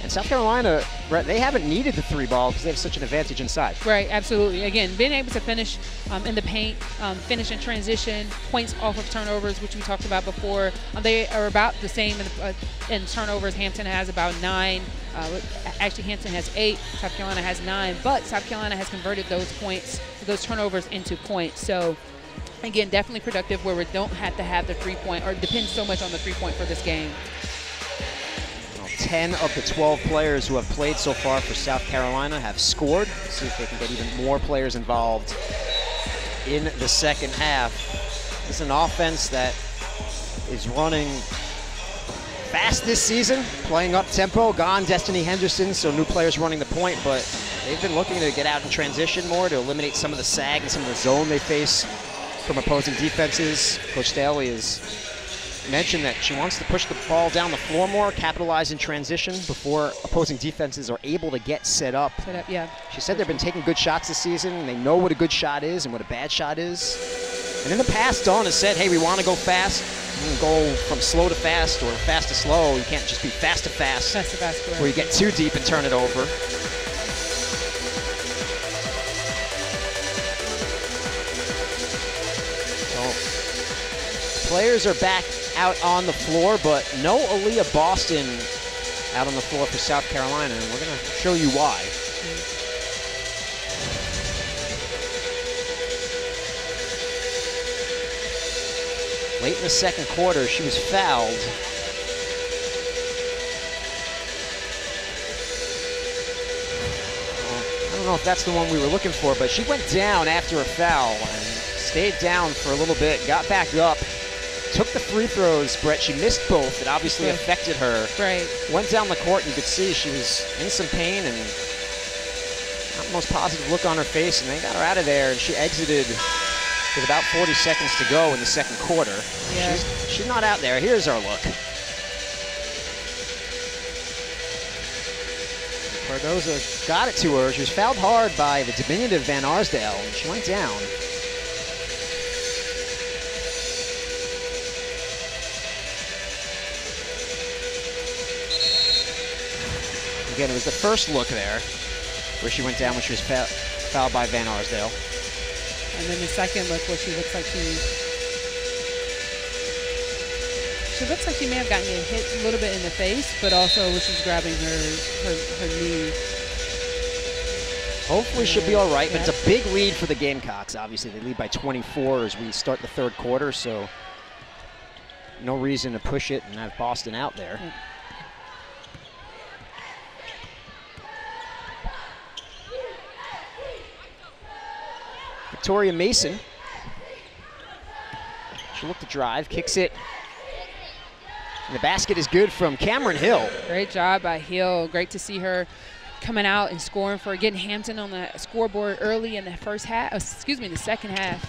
And South Carolina, they haven't needed the 3-ball because they have such an advantage inside. Right, absolutely. Again, being able to finish in the paint, finish in transition, points off of turnovers, which we talked about before. They are about the same in turnovers. Hampton has about 9. Actually, Hampton has 8. South Carolina has 9. But South Carolina has converted those points, those turnovers into points. So, again, definitely productive where we don't have to have the 3-point, or depend so much on the 3-point for this game. 10 of the 12 players who have played so far for South Carolina have scored. Let's see if they can get even more players involved in the second half. This is an offense that is running fast this season, playing up tempo. Gone Destiny Henderson, so new players running the point, but they've been looking to get out in transition more to eliminate some of the sag and some of the zone they face from opposing defenses. Coach Staley is mentioned that she wants to push the ball down the floor more, capitalize in transition before opposing defenses are able to get set up. Yeah. She said they've been taking good shots this season, and they know what a good shot is and what a bad shot is. And in the past, Dawn has said, hey, we want to go fast. You can go from slow to fast or fast to slow. You can't just be fast to fast, fast to fast, where you get too deep and turn it over. Players are back out on the floor, but no Aliyah Boston out on the floor for South Carolina, and we're going to show you why. Late in the second quarter, she was fouled. I don't know if that's the one we were looking for, but she went down after a foul and stayed down for a little bit, got back up. Took the free throws, Brett. She missed both. It obviously affected her. Right. Went down the court, and you could see she was in some pain and not the most positive look on her face. And they got her out of there, and she exited with about 40 seconds to go in the second quarter. Yeah. She's not out there. Here's our look. Cardoso got it to her. She was fouled hard by the diminutive Van Arsdale, and she went down. Again, it was the first look there where she went down when she was fouled by Van Arsdale. And then the second look where she looks like she looks like she may have gotten hit a little bit in the face, but also when she's grabbing her knee. Hopefully she'll be all right, but it's a big lead for the Gamecocks, obviously. They lead by 24 as we start the third quarter, so no reason to push it and have Boston out there. Yeah. Victoria Mason, she'll look to drive, kicks it, and the basket is good from Cameron Hill. Great job by Hill. Great to see her coming out and scoring for, getting Hampton on the scoreboard early in the first half, excuse me, the second half.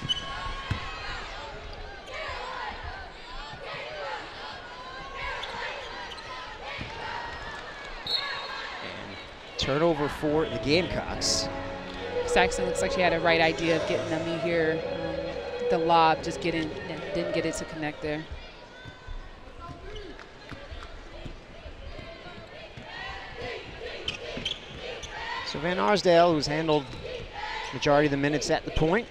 And turnover for the Gamecocks. Saxton looks like she had a right idea of getting Amihere. The lob, just didn't get it to connect there. So Van Arsdale, who's handled majority of the minutes at the point,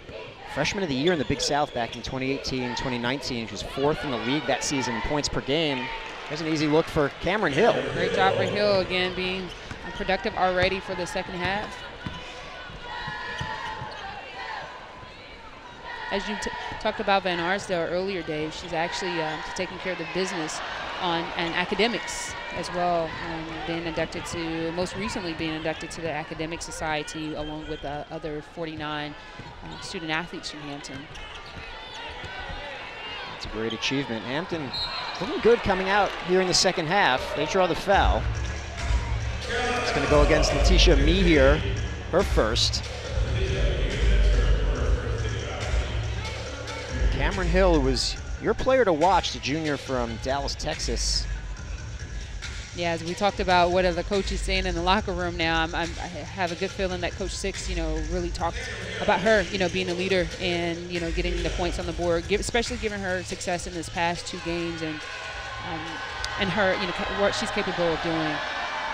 freshman of the year in the Big South back in 2018, 2019. She was 4th in the league that season in points per game. There's an easy look for Cameron Hill. Great job for Hill, again, being productive already for the second half. As you talked about Van Arsdale earlier, Dave, she's actually taking care of the business and academics as well, most recently being inducted to the Academic Society along with other 49 student athletes from Hampton. That's a great achievement. Hampton looking good coming out here in the second half. They draw the foul. It's going to go against Laeticia Amihere. her first. Cameron Hill was your player to watch, the junior from Dallas, Texas. Yeah, as we talked about what are the coaches saying in the locker room now, I have a good feeling that Coach Six, you know, really talked about her, you know, being a leader and, you know, getting the points on the board, especially given her success in this past two games and her, you know, what she's capable of doing.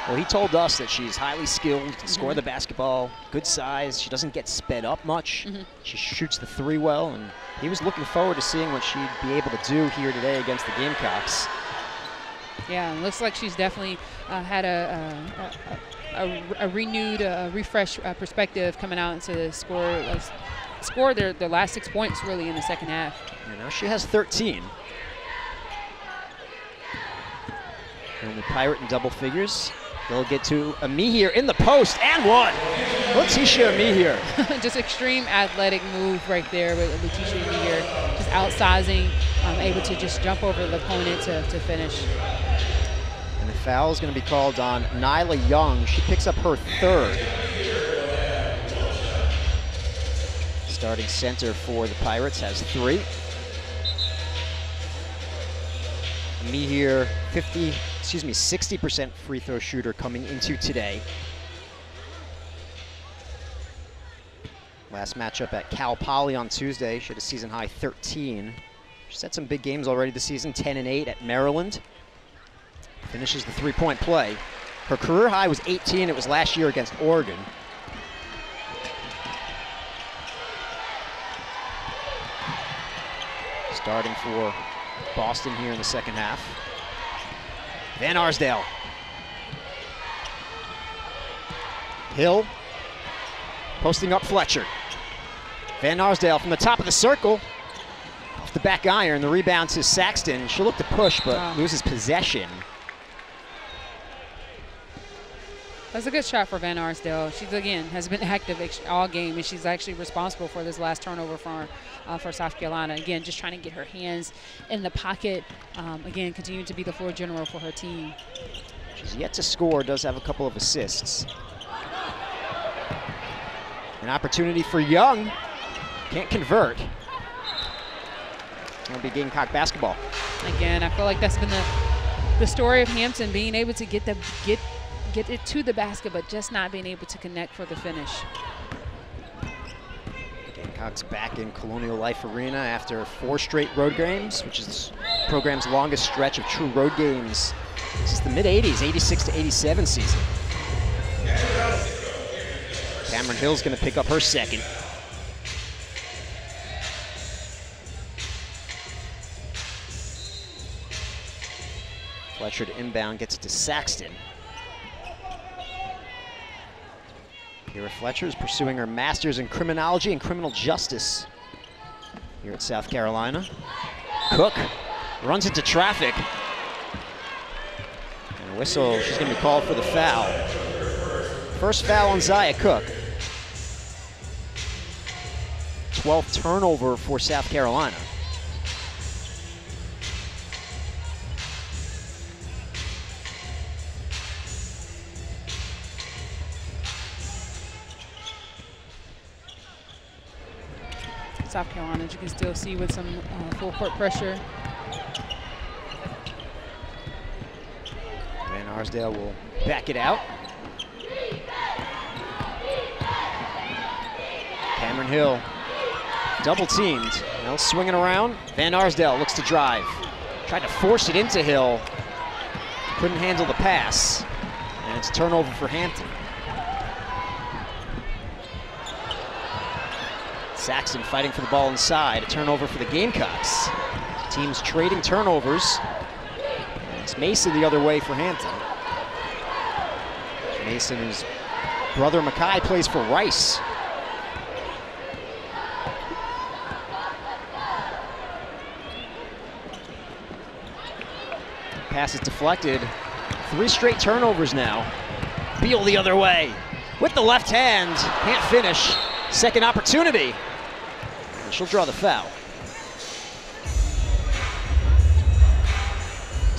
Well, he told us that she's highly skilled, mm-hmm. score the basketball, good size. She doesn't get sped up much. Mm-hmm. She shoots the three well, and he was looking forward to seeing what she'd be able to do here today against the Gamecocks. Yeah, it looks like she's definitely had a renewed, refresh perspective coming out into the score. Score their last 6 points really in the second half. And now she has 13. And the Pirate in double figures. They'll get to Amihere in the post, and one. Laeticia Amihere. Just extreme athletic move right there with Laeticia Amihere. Just outsizing, able to just jump over the opponent to finish. And the foul is going to be called on Nyla Young. She picks up her third. Starting center for the Pirates has three. Amihere, 60% free throw shooter coming into today. Last matchup at Cal Poly on Tuesday, she had a season high 13. She's had some big games already this season, 10-8 at Maryland. Finishes the three-point play. Her career high was 18, it was last year against Oregon. Starting for Boston here in the second half. Van Arsdale. Hill posting up Fletcher. Van Arsdale from the top of the circle. Off the back iron, the rebound to Saxton. She'll look to push, but loses possession. That's a good shot for Van Arsdale. She, again, has been active all game, and she's actually responsible for this last turnover for South Carolina. Again, just trying to get her hands in the pocket. Again, continuing to be the floor general for her team. She's yet to score, does have a couple of assists. An opportunity for Young. Can't convert. That'll be Gamecock basketball. Again, I feel like that's been the story of Hampton, being able to get it to the basket, but just not being able to connect for the finish. Gamecocks back in Colonial Life Arena after four straight road games, which is the program's longest stretch of true road games since the mid-'80s, 86-87 season. Cameron Hill's going to pick up her second. Fletcher to inbound, gets it to Saxton. Kiera Fletcher is pursuing her master's in criminology and criminal justice here at South Carolina. Cook runs into traffic. And a whistle, she's going to be called for the foul. First foul on Zia Cooke. 12th turnover for South Carolina. South Carolina, as you can still see, with some full court pressure. Van Arsdale will back it out. Cameron Hill, double teamed. Now swinging around. Van Arsdale looks to drive. Tried to force it into Hill. Couldn't handle the pass. And it's a turnover for Hampton. Saxton fighting for the ball inside. A turnover for the Gamecocks. Teams trading turnovers. And it's Mason the other way for Hampton. Mason, whose brother Makai plays for Rice. Pass is deflected. Three straight turnovers now. Beal the other way. With the left hand. Can't finish. Second opportunity. She'll draw the foul.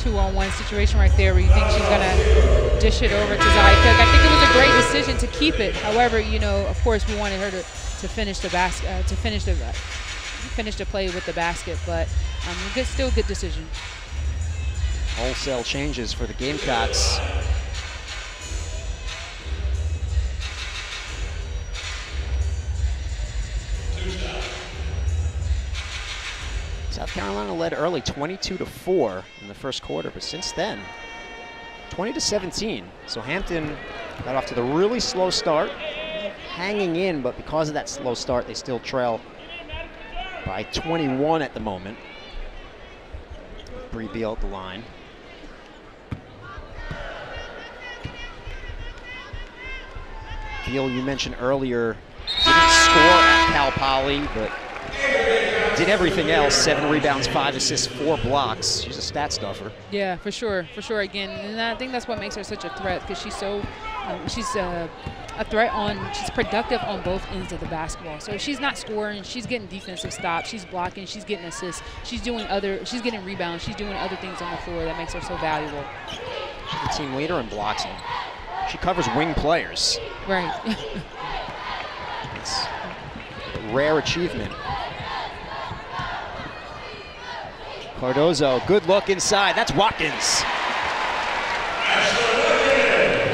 2-on-1 situation right there where you think she's going to dish it over to Zia Cooke. I think it was a great decision decision to keep it. However, you know, of course, we wanted her to finish the basket, finish the play with the basket. But still good decision. Wholesale changes for the Gamecocks. South Carolina led early 22-4 in the first quarter, but since then, 20-17. So Hampton got off to the really slow start, hanging in, but because of that slow start, they still trail by 21 at the moment. Bree Beal at the line. Beal, you mentioned earlier, didn't score at Cal Poly, but did everything else, 7 rebounds, 5 assists, 4 blocks. She's a stat stuffer. Yeah, for sure, for sure. Again, and I think that's what makes her such a threat, because she's so she's a threat on, she's productive on both ends of the basketball. So if she's not scoring, she's getting defensive stops, she's blocking, she's getting assists, she's doing other, she's getting rebounds, she's doing other things on the floor that makes her so valuable. She's the team leader in blocks. She covers wing players. Right. It's a rare achievement. Cardoso, good look inside. That's Watkins.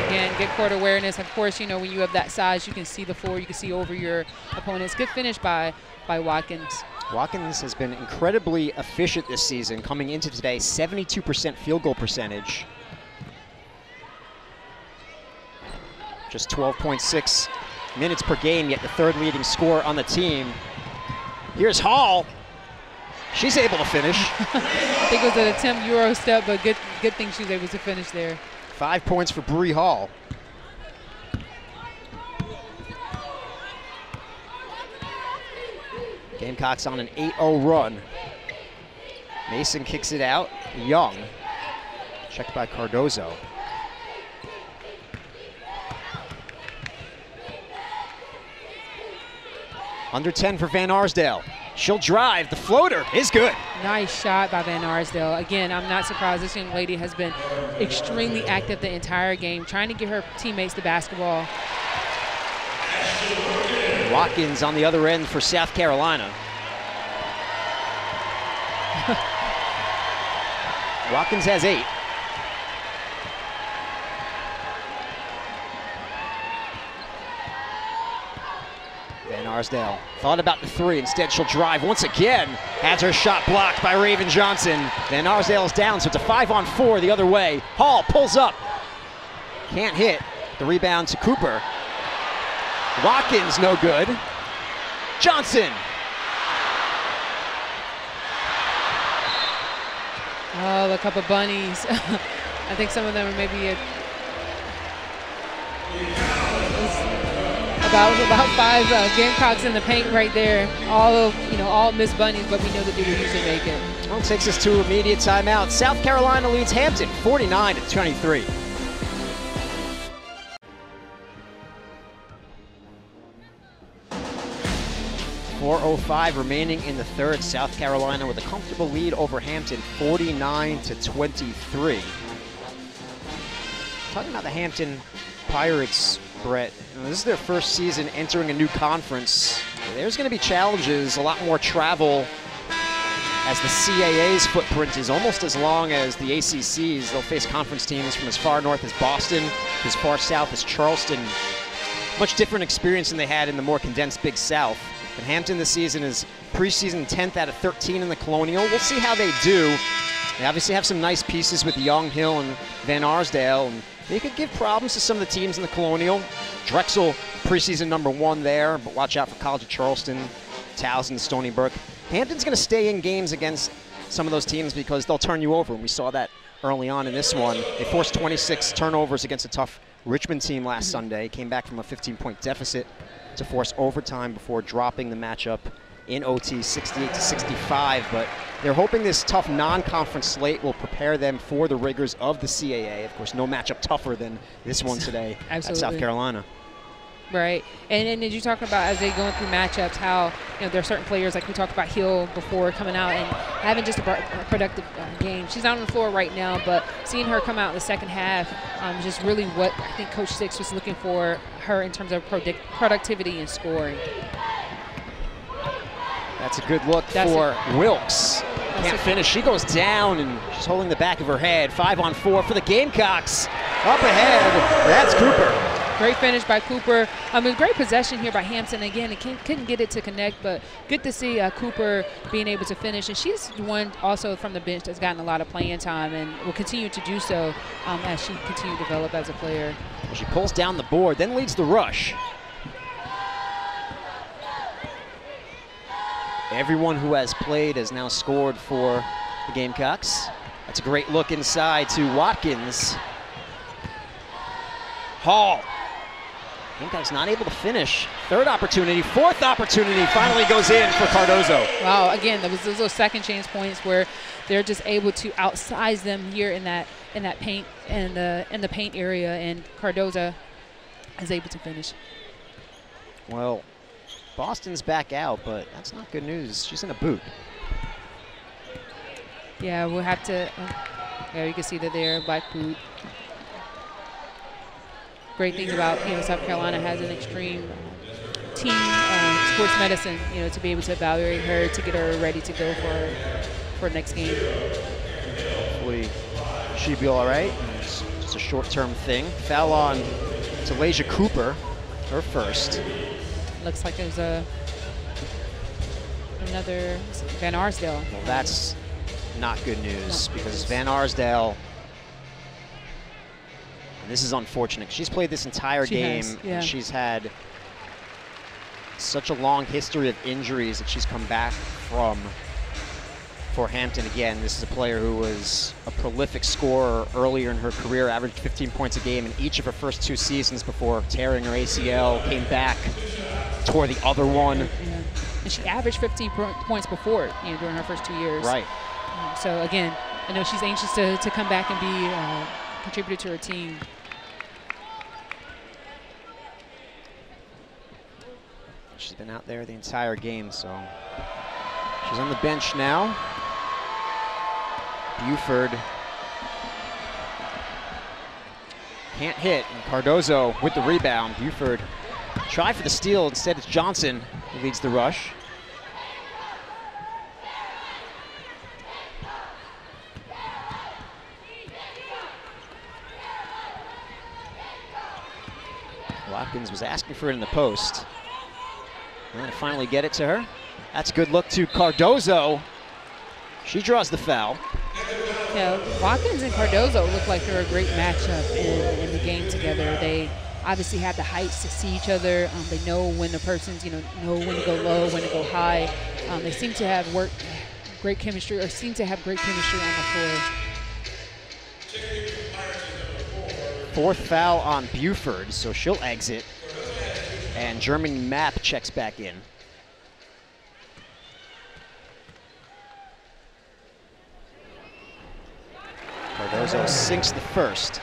Again, good court awareness. Of course, you know, when you have that size, you can see the floor, you can see over your opponents. Good finish by Watkins. Watkins has been incredibly efficient this season. Coming into today, 72% field goal percentage. Just 12.6 minutes per game, yet the third leading scorer on the team. Here's Hall. She's able to finish. I think it was an attempt Euro step, but good thing she's able to finish there. 5 points for Bree Hall. Gamecocks on an 8-0 run. Mason kicks it out. Young. Checked by Cardoso. Under 10 for Van Arsdale. She'll drive. The floater is good. Nice shot by Van Arsdale. Again, I'm not surprised. This young lady has been extremely active the entire game, trying to get her teammates the basketball. Watkins on the other end for South Carolina. Watkins has 8. Van Arsdale thought about the three. Instead, she'll drive once again. Has her shot blocked by Raven Johnson. Van Arsdale's down, so it's a 5-on-4 the other way. Hall pulls up. Can't hit. The rebound to Cooper. Watkins, no good. Johnson. Oh, a couple bunnies. I think some of them are maybe about 5 Gamecocks in the paint right there. All Miss Bunnies, but we know that they would usually make it. Well, it takes us to immediate timeout. South Carolina leads Hampton 49-23. .405 remaining in the third. South Carolina with a comfortable lead over Hampton, 49-23. Talking about the Hampton Pirates, Brett, this is their first season entering a new conference. There's going to be challenges, a lot more travel, as the CAA's footprint is almost as long as the ACC's. They'll face conference teams from as far north as Boston, as far south as Charleston. Much different experience than they had in the more condensed Big South. But Hampton this season is preseason 10th out of 13 in the Colonial. We'll see how they do. They obviously have some nice pieces with Young, Hill, and Van Arsdale. And they could give problems to some of the teams in the Colonial. Drexel, preseason #1 there, but watch out for College of Charleston, Towson, Stony Brook. Hampton's going to stay in games against some of those teams because they'll turn you over, and we saw that early on in this one. They forced 26 turnovers against a tough Richmond team last Sunday, came back from a 15-point deficit to force overtime before dropping the matchup in OT 68-65, but they're hoping this tough non-conference slate will prepare them for the rigors of the CAA. Of course, no matchup tougher than this one today at South Carolina. Right. And as you talk about as they going through matchups, how there are certain players, like we talked about Hill before, coming out and having just a productive game. She's not on the floor right now, but seeing her come out in the second half, just really what I think Coach Six was looking for her in terms of productivity and scoring. That's a good look for Wilkes. Can't finish. She goes down, and she's holding the back of her head. 5-on-4 for the Gamecocks. Up ahead, that's Cooper. Great finish by Cooper. Great possession here by Hampton. Again, it couldn't get it to connect, but good to see Cooper being able to finish. And she's one also from the bench that's gotten a lot of playing time and will continue to do so as she continues to develop as a player. Well, she pulls down the board, then leads the rush. Everyone who has played has now scored for the Gamecocks. That's a great look inside to Watkins. Hall. Gamecocks not able to finish. Third opportunity, fourth opportunity, finally goes in for Cardoso. Wow, again, there was those little second chance points where they're just able to outsize them here in that paint and in the paint area, and Cardoso is able to finish. Well, Boston's back out, but that's not good news. She's in a boot. Yeah, we'll have to. Yeah, you can see that they're black boot. Great thing about South Carolina has an extreme team sports medicine, to be able to evaluate her to get her ready to go for next game. Hopefully she'll be all right. It's just a short-term thing. Foul on Talaysia Cooper, her first. Looks like there's another Van Arsdale. Well, that's not good news because Van Arsdale. And this is unfortunate. She's played this entire game. Yeah. And she's had such a long history of injuries that she's come back from for Hampton. Again, this is a player who was a prolific scorer earlier in her career, averaged 15 points a game in each of her first two seasons before tearing her ACL, came back, tore the other one. Yeah. And she averaged 15 points before, during her first 2 years. Right. So again, I know she's anxious to come back and be contributor to her team. She's been out there the entire game, so she's on the bench now. Buford can't hit, and Cardoso with the rebound. Buford tried for the steal, instead it's Johnson who leads the rush. Watkins was asking for it in the post. And then to finally get it to her. That's a good look to Cardoso. She draws the foul. Yeah, Watkins and Cardoso look like they're a great matchup in the game together. They obviously have the heights to see each other. They know when the person's, know when to go low, when to go high. They seem to have great chemistry on the floor. Fourth foul on Buford, so she'll exit. And Germany Mapp checks back in. Cardoso sinks the first.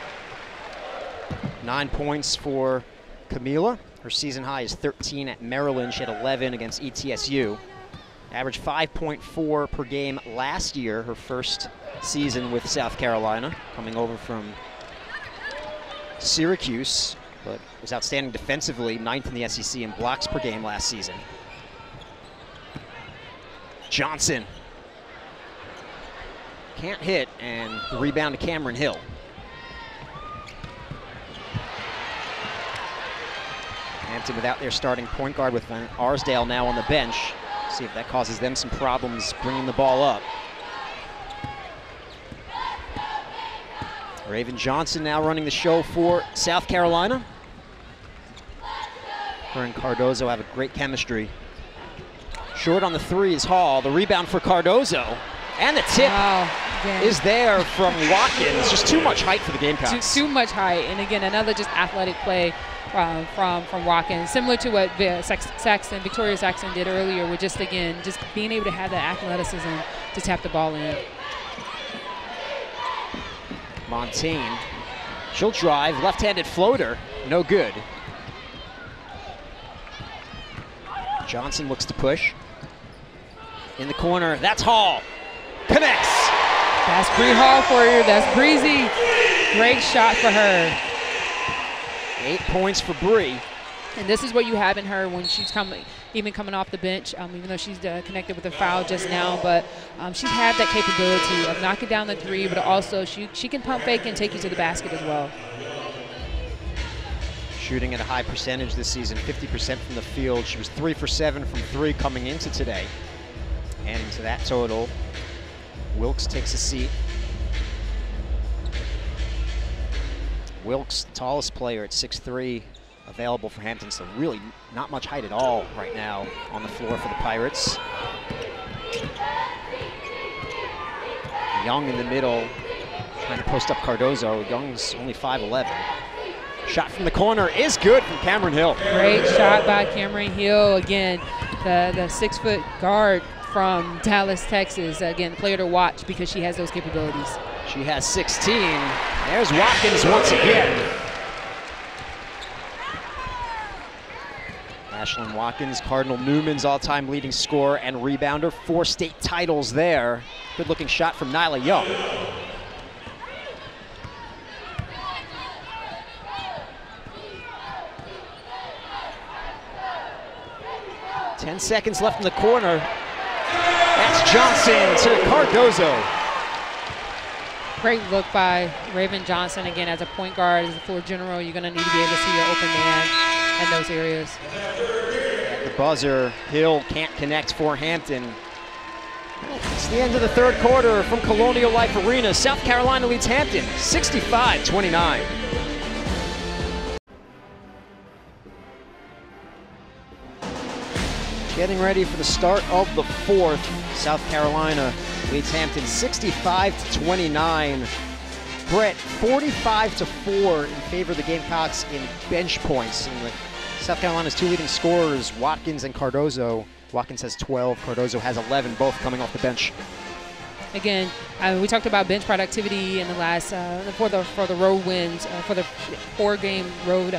9 points for Kamilla. Her season high is 13 at Maryland. She had 11 against ETSU. Averaged 5.4 per game last year, her first season with South Carolina, coming over from Syracuse, but was outstanding defensively, 9th in the SEC in blocks per game last season. Johnson can't hit, and the rebound to Cameron Hill. Hampton without their starting point guard, with Van Arsdale now on the bench. See if that causes them some problems bringing the ball up. Raven Johnson now running the show for South Carolina. Her and Cardoso have a great chemistry. Short on the three is Hall. The rebound for Cardoso. And the tip is there from Watkins. Just too much height for the Gamecocks. Too much height. And again, another just athletic play from Watkins. Similar to what Victoria Saxton did earlier, with just being able to have that athleticism to tap the ball in. Montaigne, she'll drive, left-handed floater, no good. Johnson looks to push. In the corner, that's Hall. Connects. That's Bree Hall for you. That's Breezy. Great shot for her. 8 points for Bree. And this is what you have in her when she's coming off the bench, even though she's connected with a foul just now. But she's had that capability of knocking down the three, but also she can pump fake and take you to the basket as well. Shooting at a high percentage this season, 50% from the field. She was 3 for 7 from three coming into today. Adding to that total, Wilkes takes a seat. Wilkes, tallest player at 6'3", available for Hampton, so really not much height at all right now on the floor for the Pirates. Young in the middle, trying to post up Cardoso. Young's only 5'11". Shot from the corner is good from Cameron Hill. Great shot by Cameron Hill. Again, the 6-foot guard from Dallas, Texas. Again, player to watch because she has those capabilities. She has 16. There's Watkins once again. Ashlyn Watkins, Cardinal Newman's all-time leading scorer and rebounder. 4 state titles there. Good-looking shot from Nyla Young. Ten seconds left in the corner. That's Johnson to Cardoso. Great look by Raven Johnson. Again, as a point guard, as a floor general, you're going to need to be able to see your open man in those areas. At the buzzer, Hill can't connect for Hampton. It's the end of the third quarter from Colonial Life Arena. South Carolina leads Hampton 65-29. Getting ready for the start of the fourth. South Carolina leads Hampton 65-29. Brett, 45-4 in favor of the Gamecocks in bench points. And with South Carolina's two leading scorers, Watkins and Cardoso. Watkins has 12, Cardoso has 11, both coming off the bench. Again, we talked about bench productivity in the last for the road wins, for the 4-game road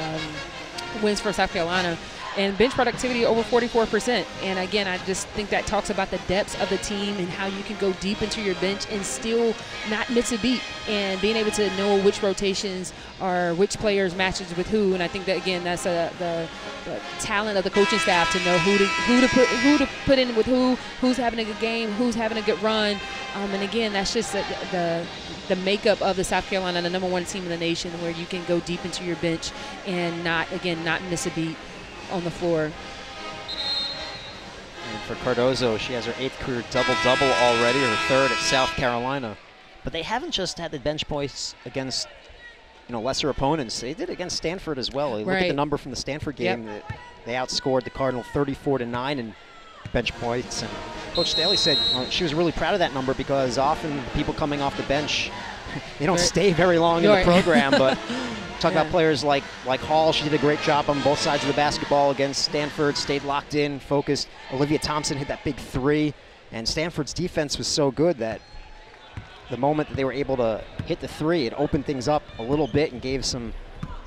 wins for South Carolina. And bench productivity over 44%. And again, I just think that talks about the depths of the team and how you can go deep into your bench and still not miss a beat, and being able to know which rotations or which players matches with who. And I think that, again, that's the talent of the coaching staff to know who to put in with who's having a good game, who's having a good run. And again, that's just the makeup of the South Carolina, the #1 team in the nation, where you can go deep into your bench and not miss a beat on the floor. And for Cardoso, she has her 8th career double-double already, her 3rd at South Carolina. But they haven't just had the bench points against, lesser opponents. They did against Stanford as well. Right. Look at the number from the Stanford game. Yep. They outscored the Cardinal 34-9 in bench points. And Coach Staley said she was really proud of that number because often people coming off the bench, they don't stay very long in the program, but Talk about players like Hall. She did a great job on both sides of the basketball against Stanford, stayed locked in, focused. Olivia Thompson hit that big three, and Stanford's defense was so good that the moment that they were able to hit the three, it opened things up a little bit and gave some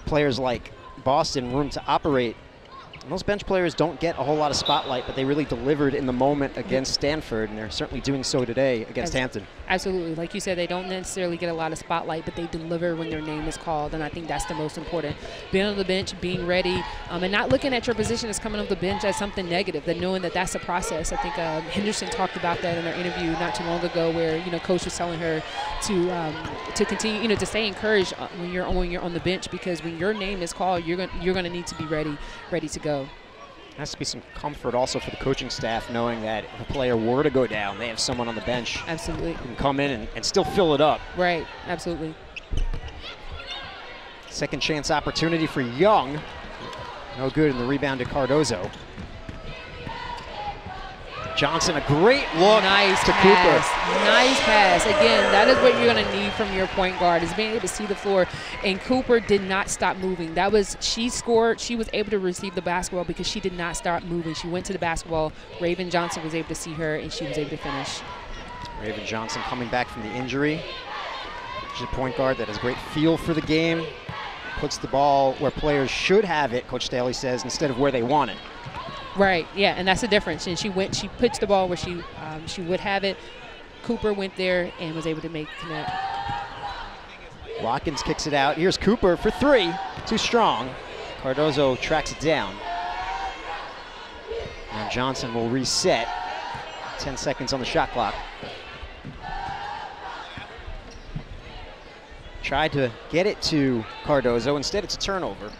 players like Boston room to operate. And those bench players don't get a whole lot of spotlight, but they really delivered in the moment against Stanford, and they're certainly doing so today against Hampton. Absolutely. Like you said, they don't necessarily get a lot of spotlight, but they deliver when their name is called, and I think that's the most important. Being on the bench, being ready, and not looking at your position as coming off the bench as something negative, but knowing that that's a process. I think Henderson talked about that in her interview not too long ago, where Coach was telling her to continue, to stay encouraged when you're on the bench, because when your name is called, you're going to need to be ready to go. It has to be some comfort also for the coaching staff, knowing that if a player were to go down, they have someone on the bench. Absolutely. Who can come in and still fill it up. Right, absolutely. Second chance opportunity for Young. No good, in the rebound to Cardoso. Johnson, a great look. Nice to Cooper. Nice pass. Again, that is what you're going to need from your point guard, is being able to see the floor. And Cooper did not stop moving. She scored. She was able to receive the basketball because she did not stop moving. She went to the basketball. Raven Johnson was able to see her, and she was able to finish. Raven Johnson coming back from the injury. She's a point guard that has great feel for the game. Puts the ball where players should have it, Coach Staley says, instead of where they want it. Right, yeah, and that's the difference. And she went, she pitched the ball where she would have it. Cooper went there and was able to make the connect. Watkins kicks it out. Here's Cooper for three. Too strong. Cardoso tracks it down. And Johnson will reset. 10 seconds on the shot clock. Tried to get it to Cardoso. Instead, it's a turnover.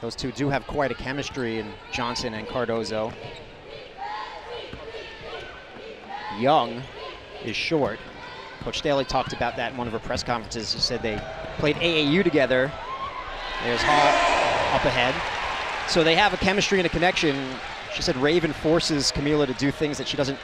Those two do have quite a chemistry in Johnson and Cardoso. Young is short. Coach Staley talked about that in one of her press conferences. She said they played AAU together. There's Hall up ahead. So they have a chemistry and a connection. She said Raven forces Kamilla to do things that she doesn't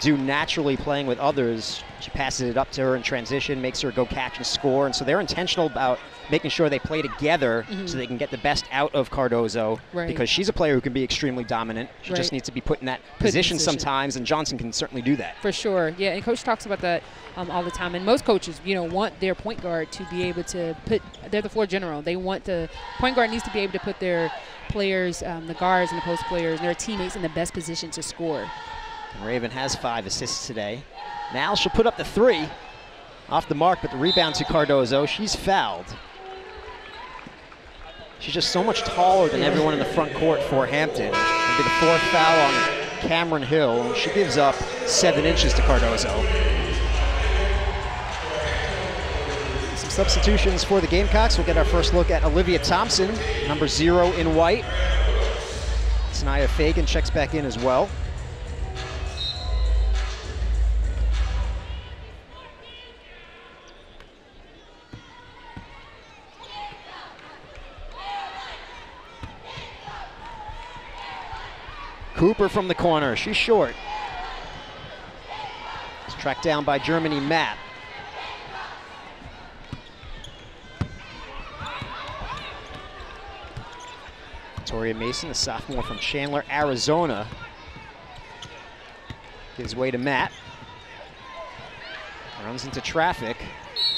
do naturally playing with others. She passes it up to her in transition, makes her go catch and score. And so they're intentional about making sure they play together so they can get the best out of Cardoso. Right. Because she's a player who can be extremely dominant. She just needs to be put in that position sometimes, and Johnson can certainly do that. For sure, yeah, and Coach talks about that all the time. And most coaches, you know, want their point guard to be able to put, they're the floor general. They want the point guard needs to be able to put their players, the guards and the post players, and their teammates in the best position to score. Raven has 5 assists today. Now she'll put up the three. Off the mark, but the rebound to Cardoso. She's fouled. She's just so much taller than everyone in the front court for Hampton. It'll be the 4th foul on Cameron Hill, and she gives up 7 inches to Cardoso. Some substitutions for the Gamecocks. We'll get our first look at Olivia Thompson, number 0 in white. Sania Feagin checks back in as well. Cooper from the corner, she's short. It's tracked down by Germany Mapp. Victoria Mason, a sophomore from Chandler, Arizona, gives way to Mapp. Runs into traffic,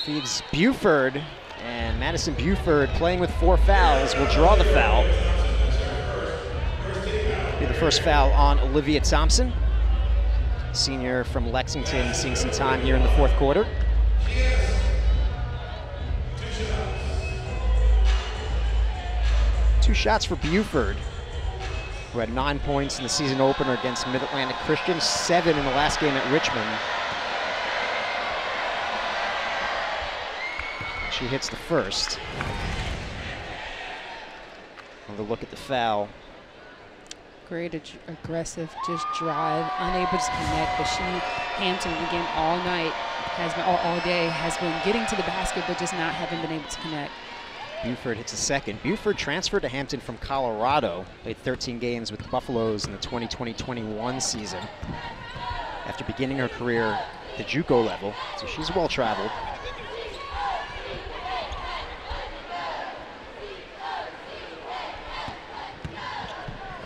feeds Buford, and Madison Buford, playing with 4 fouls, will draw the foul. First foul on Olivia Thompson, senior from Lexington, seeing some time here in the 4th quarter. Two shots for Buford, who had 9 points in the season opener against Mid-Atlantic Christian, 7 in the last game at Richmond. She hits the first. Another look at the foul. Great aggressive, just drive, unable to connect, but Hampton, again, all night, has been, all day, has been getting to the basket, but just not having been able to connect. Buford hits a second. Buford transferred to Hampton from Colorado, played 13 games with the Buffaloes in the 2020-21 season, after beginning her career at the JUCO level, so she's well-traveled.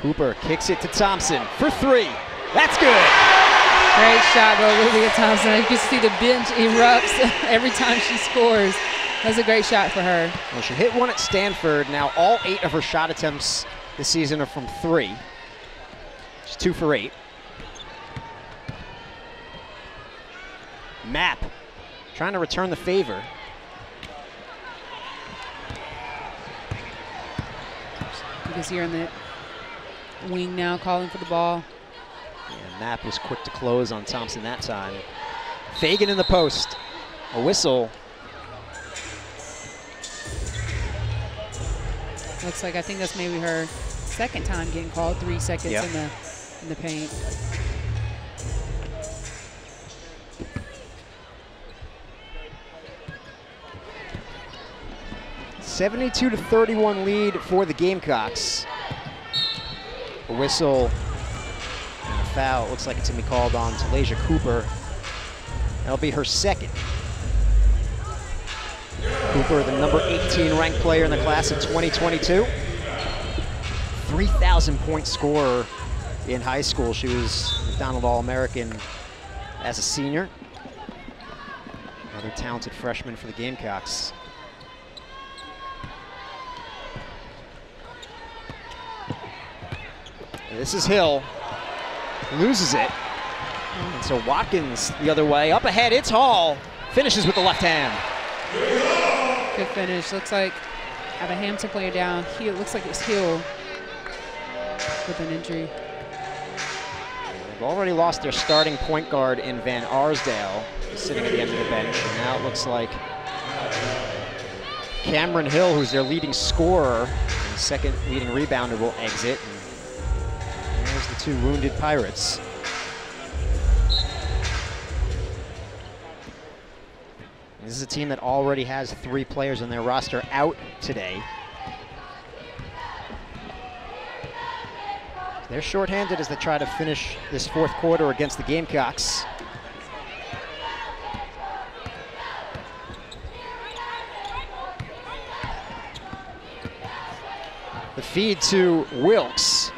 Cooper kicks it to Thompson for 3. That's good. Great shot by Olivia Thompson. You can see the bench erupts every time she scores. That's a great shot for her. Well, she hit one at Stanford. Now all 8 of her shot attempts this season are from 3. She's 2 for 8. Mapp trying to return the favor. You can see her in the wing now, calling for the ball. Yeah, Mapp was quick to close on Thompson that time. Feagin in the post. A whistle. Looks like, I think that's maybe her second time getting called. 3 seconds in the paint. (72 to 31) lead for the Gamecocks. A whistle and a foul. It looks like it's going to be called on Talaysia Cooper. That'll be her second. Cooper, the number 18 ranked player in the class of 2022. 3,000-point scorer in high school. She was McDonald All-American as a senior. Another talented freshman for the Gamecocks. And this is Hill, loses it. And so Watkins the other way, up ahead, it's Hall, finishes with the left hand. Good finish, looks like I have a Hampton player down. It looks like it was Hill with an injury. They've already lost their starting point guard in Van Arsdale, sitting at the end of the bench. And now it looks like Cameron Hill, who's their leading scorer, and second leading rebounder, will exit. And there's the two wounded Pirates. This is a team that already has three players on their roster out today. They're shorthanded as they try to finish this fourth quarter against the Gamecocks. The feed to Wilkes.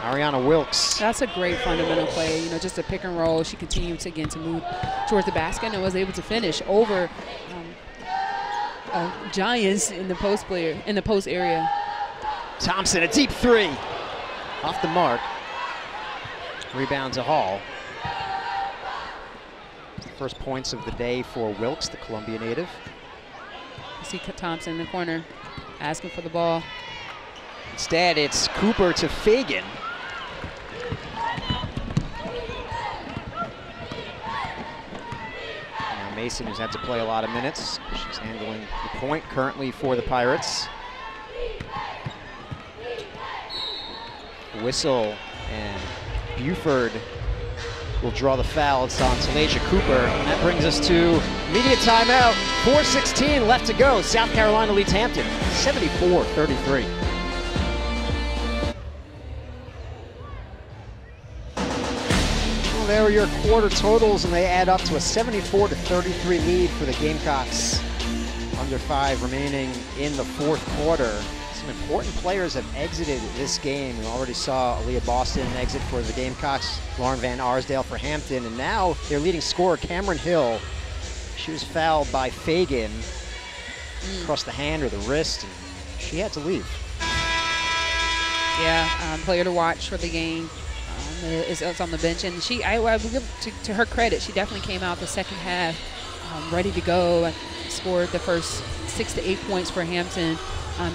Ariana Wilkes. That's a great fundamental play, you know, just a pick and roll. She continued to, again, to move towards the basket and was able to finish over Giants in the post player, in the post area. Thompson, a deep three. Off the mark. Rebound to Hall. First points of the day for Wilkes, the Columbia native. I see Thompson in the corner, asking for the ball. Instead, it's Cooper to Feagin. Mason, who's had to play a lot of minutes. She's handling the point currently for the Pirates. Whistle, and Buford will draw the foul. It's on Talaysia Cooper. And that brings us to media timeout. 4:16 left to go. South Carolina leads Hampton 74-33. There were your quarter totals, and they add up to a 74-33 lead for the Gamecocks. Under five remaining in the fourth quarter. Some important players have exited this game. We already saw Aliyah Boston exit for the Gamecocks, Lauren Van Arsdale for Hampton, and now their leading scorer, Cameron Hill. She was fouled by Feagin across the hand or the wrist, and she had to leave. Yeah, player to watch for the game. It's on the bench, and she, I will give to her credit, she definitely came out the second half ready to go, and scored the first 6 to 8 points for Hampton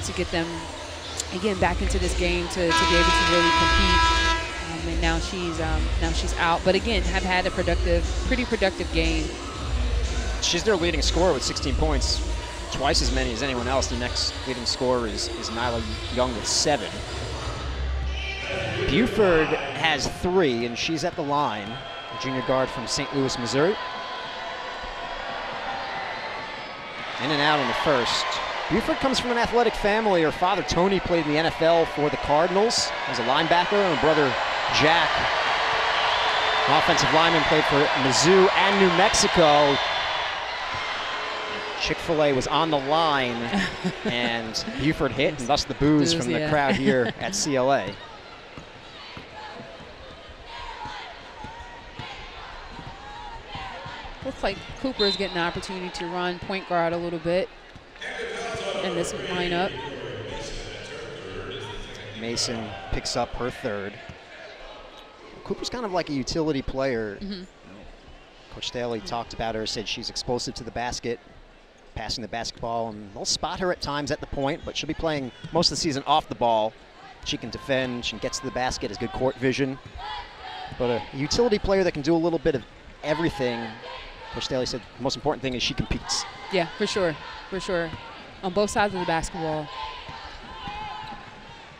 to get them, again, back into this game to be able to really compete. And now she's out, but again, have had a pretty productive game. She's their leading scorer with 16 points, twice as many as anyone else. The next leading scorer is Nyla Young with 7. Buford has 3, and she's at the line. A junior guard from St. Louis, Missouri. In and out on the first. Buford comes from an athletic family. Her father, Tony, played in the NFL for the Cardinals. He was a linebacker, and her brother, Jack, an offensive lineman, played for Mizzou and New Mexico. Chick-fil-A was on the line, and Buford hit, and thus the boos from the crowd here at CLA. Looks like Cooper is getting an opportunity to run point guard a little bit in this lineup. Mason picks up her third. Cooper's kind of like a utility player. Coach Staley talked about her, said she's explosive to the basket, passing the basketball, and they'll spot her at times at the point, but she'll be playing most of the season off the ball. She can defend, she gets to the basket, has good court vision. But a utility player that can do a little bit of everything. Coach Staley said the most important thing is she competes. Yeah, for sure, for sure. On both sides of the basketball.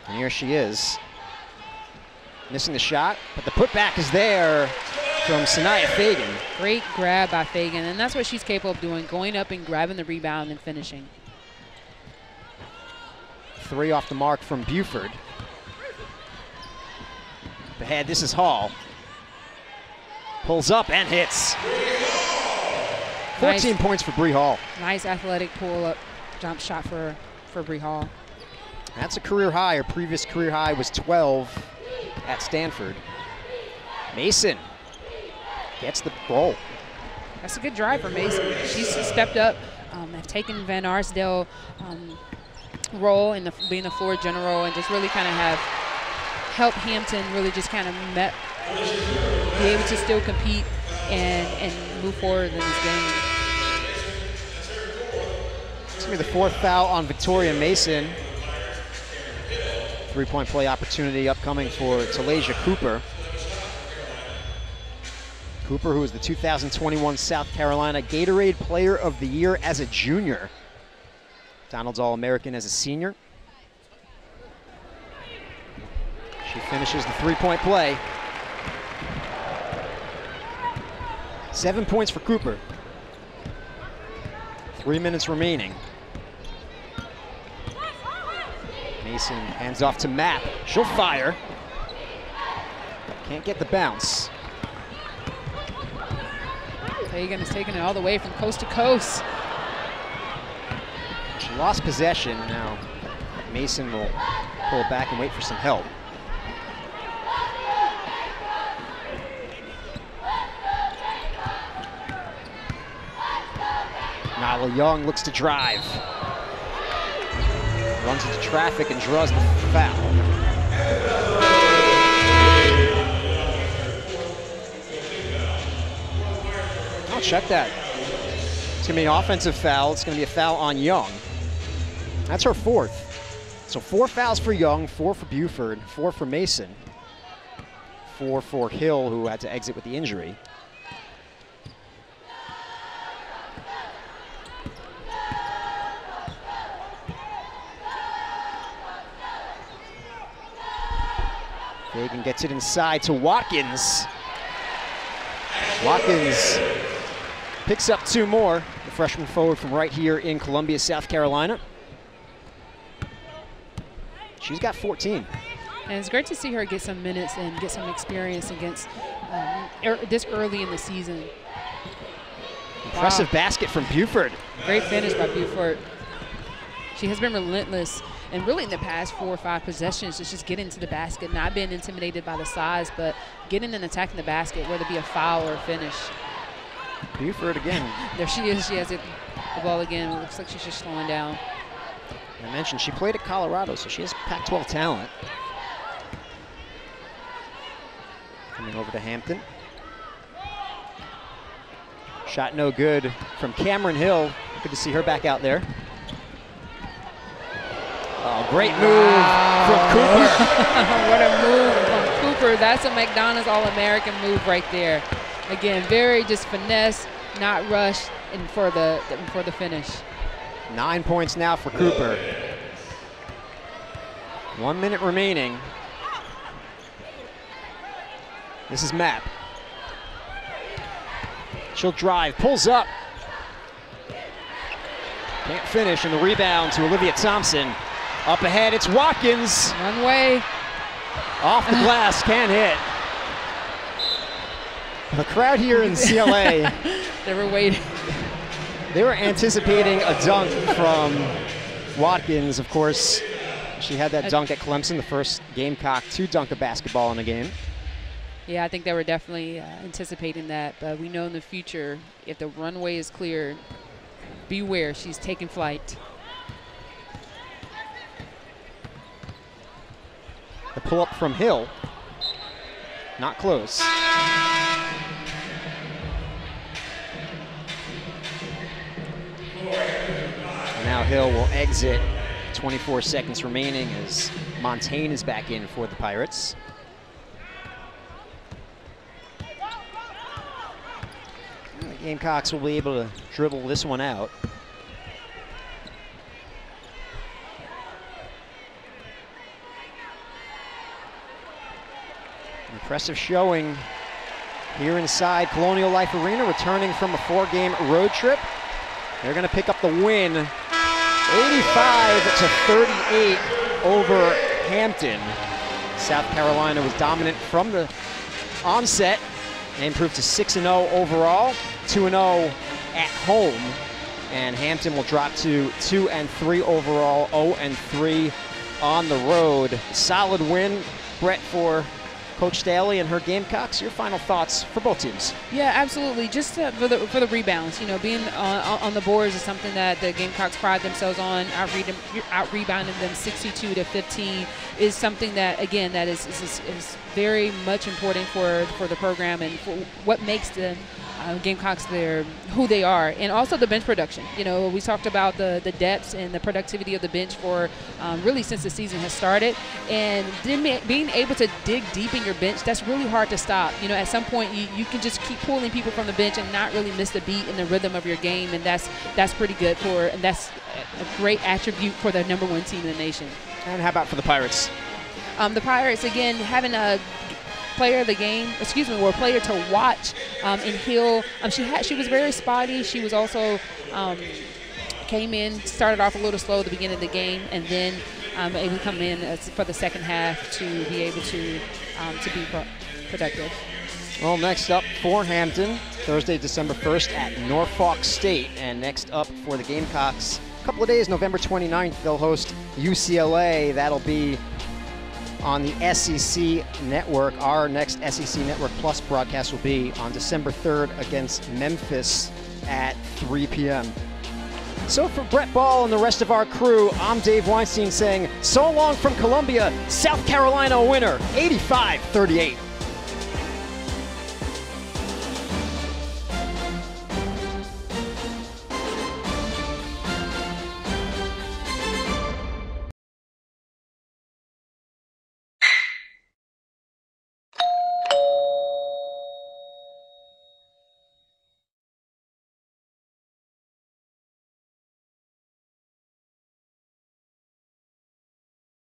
And here she is. Missing the shot, but the putback is there from Sania Feagin. Great grab by Feagin, and that's what she's capable of doing, going up and grabbing the rebound and finishing. 3 off the mark from Buford. The head, this is Hall. Pulls up and hits. 14 points for Bree Hall. Nice athletic pull-up jump shot for Bree Hall. That's a career high. Her previous career high was 12 at Stanford. Mason gets the roll. That's a good drive for Mason. She's stepped up. They've taken Van Arsdale role in being the floor general, and just really kind of have help Hampton really just kind of be able to still compete and move forward in this game. It's going to be the fourth foul on Victoria Mason. Three-point play opportunity upcoming for Talaysia Cooper. Cooper, who is the 2021 South Carolina Gatorade Player of the Year as a junior. Donald's All-American as a senior. She finishes the three-point play. 7 points for Cooper. 3 minutes remaining. Mason hands off to Mapp. She'll fire. Can't get the bounce. Fagan is taking it all the way from coast to coast. She lost possession. Now Mason will pull it back and wait for some help. Nyla Young looks to drive. Runs into traffic and draws the foul. Oh, check that. It's gonna be an offensive foul. It's gonna be a foul on Young. That's her fourth. So four fouls for Young, four for Buford, four for Mason, four for Hill, who had to exit with the injury. Fagan gets it inside to Watkins. Watkins picks up two more. The freshman forward from right here in Columbia, South Carolina. She's got 14. And it's great to see her get some minutes and get some experience against this early in the season. Impressive basket from Buford. Great finish by Buford. She has been relentless. And really in the past 4 or 5 possessions, it's just getting to the basket, not being intimidated by the size, but getting and attacking the basket, whether it be a foul or a finish. Buford again. There she is. She has it, the ball again. It looks like she's just slowing down. I mentioned she played at Colorado, so she has Pac-12 talent. Coming over to Hampton. Shot no good from Cameron Hill. Good to see her back out there. Oh, great move from Cooper. What a move from Cooper. That's a McDonald's All-American move right there. Again, very just finesse, not rushed, and for the finish. 9 points now for Cooper. 1 minute remaining. This is Mapp. She'll drive, pulls up. Can't finish, and the rebound to Olivia Thompson. Up ahead, it's Watkins. One way. Off the glass, can't hit. The crowd here in CLA. They were waiting. They were anticipating a dunk from Watkins, of course. She had that dunk at Clemson, the first Gamecock to dunk a basketball in a game. Yeah, I think they were definitely anticipating that. But we know in the future, if the runway is clear, beware, she's taking flight. The pull up from Hill, not close. Now Hill will exit, 24 seconds remaining as Montaigne is back in for the Pirates. And the Gamecocks will be able to dribble this one out. Impressive showing here inside Colonial Life Arena, returning from a 4-game road trip. They're going to pick up the win, 85-38 over Hampton. South Carolina was dominant from the onset. They improved to 6-0 overall, 2-0 at home. And Hampton will drop to 2-3 overall, 0-3 on the road. Solid win, Brett, for Coach Staley and her Gamecocks. Your final thoughts for both teams? Yeah, absolutely. Just for the rebalance, being on the boards is something that the Gamecocks pride themselves on. Out-rebounding them 62-15 is something that, again, that is very much important for the program and for what makes the Gamecocks who they are, and also the bench production. We talked about the depths and the productivity of the bench for really since the season has started, and being able to dig deep in your bench, that's really hard to stop. At some point you can just keep pulling people from the bench and not really miss the beat and the rhythm of your game, and that's pretty good and that's a great attribute for the #1 team in the nation. And how about for the Pirates? The Pirates, again, having a player of the game, or player to watch in Hill. She was very spotty. She was also came in, started off a little slow at the beginning of the game, and then able to come in for the second half to be able to be productive. Well, next up for Hampton, Thursday, December 1st at Norfolk State, and next up for the Gamecocks, a couple of days, November 29th, they'll host UCLA. That'll be on the SEC Network. Our next SEC Network Plus broadcast will be on December 3rd against Memphis at 3 p.m. So for Brett Ball and the rest of our crew, I'm Dave Weinstein saying so long from Columbia, South Carolina winner, 85-38.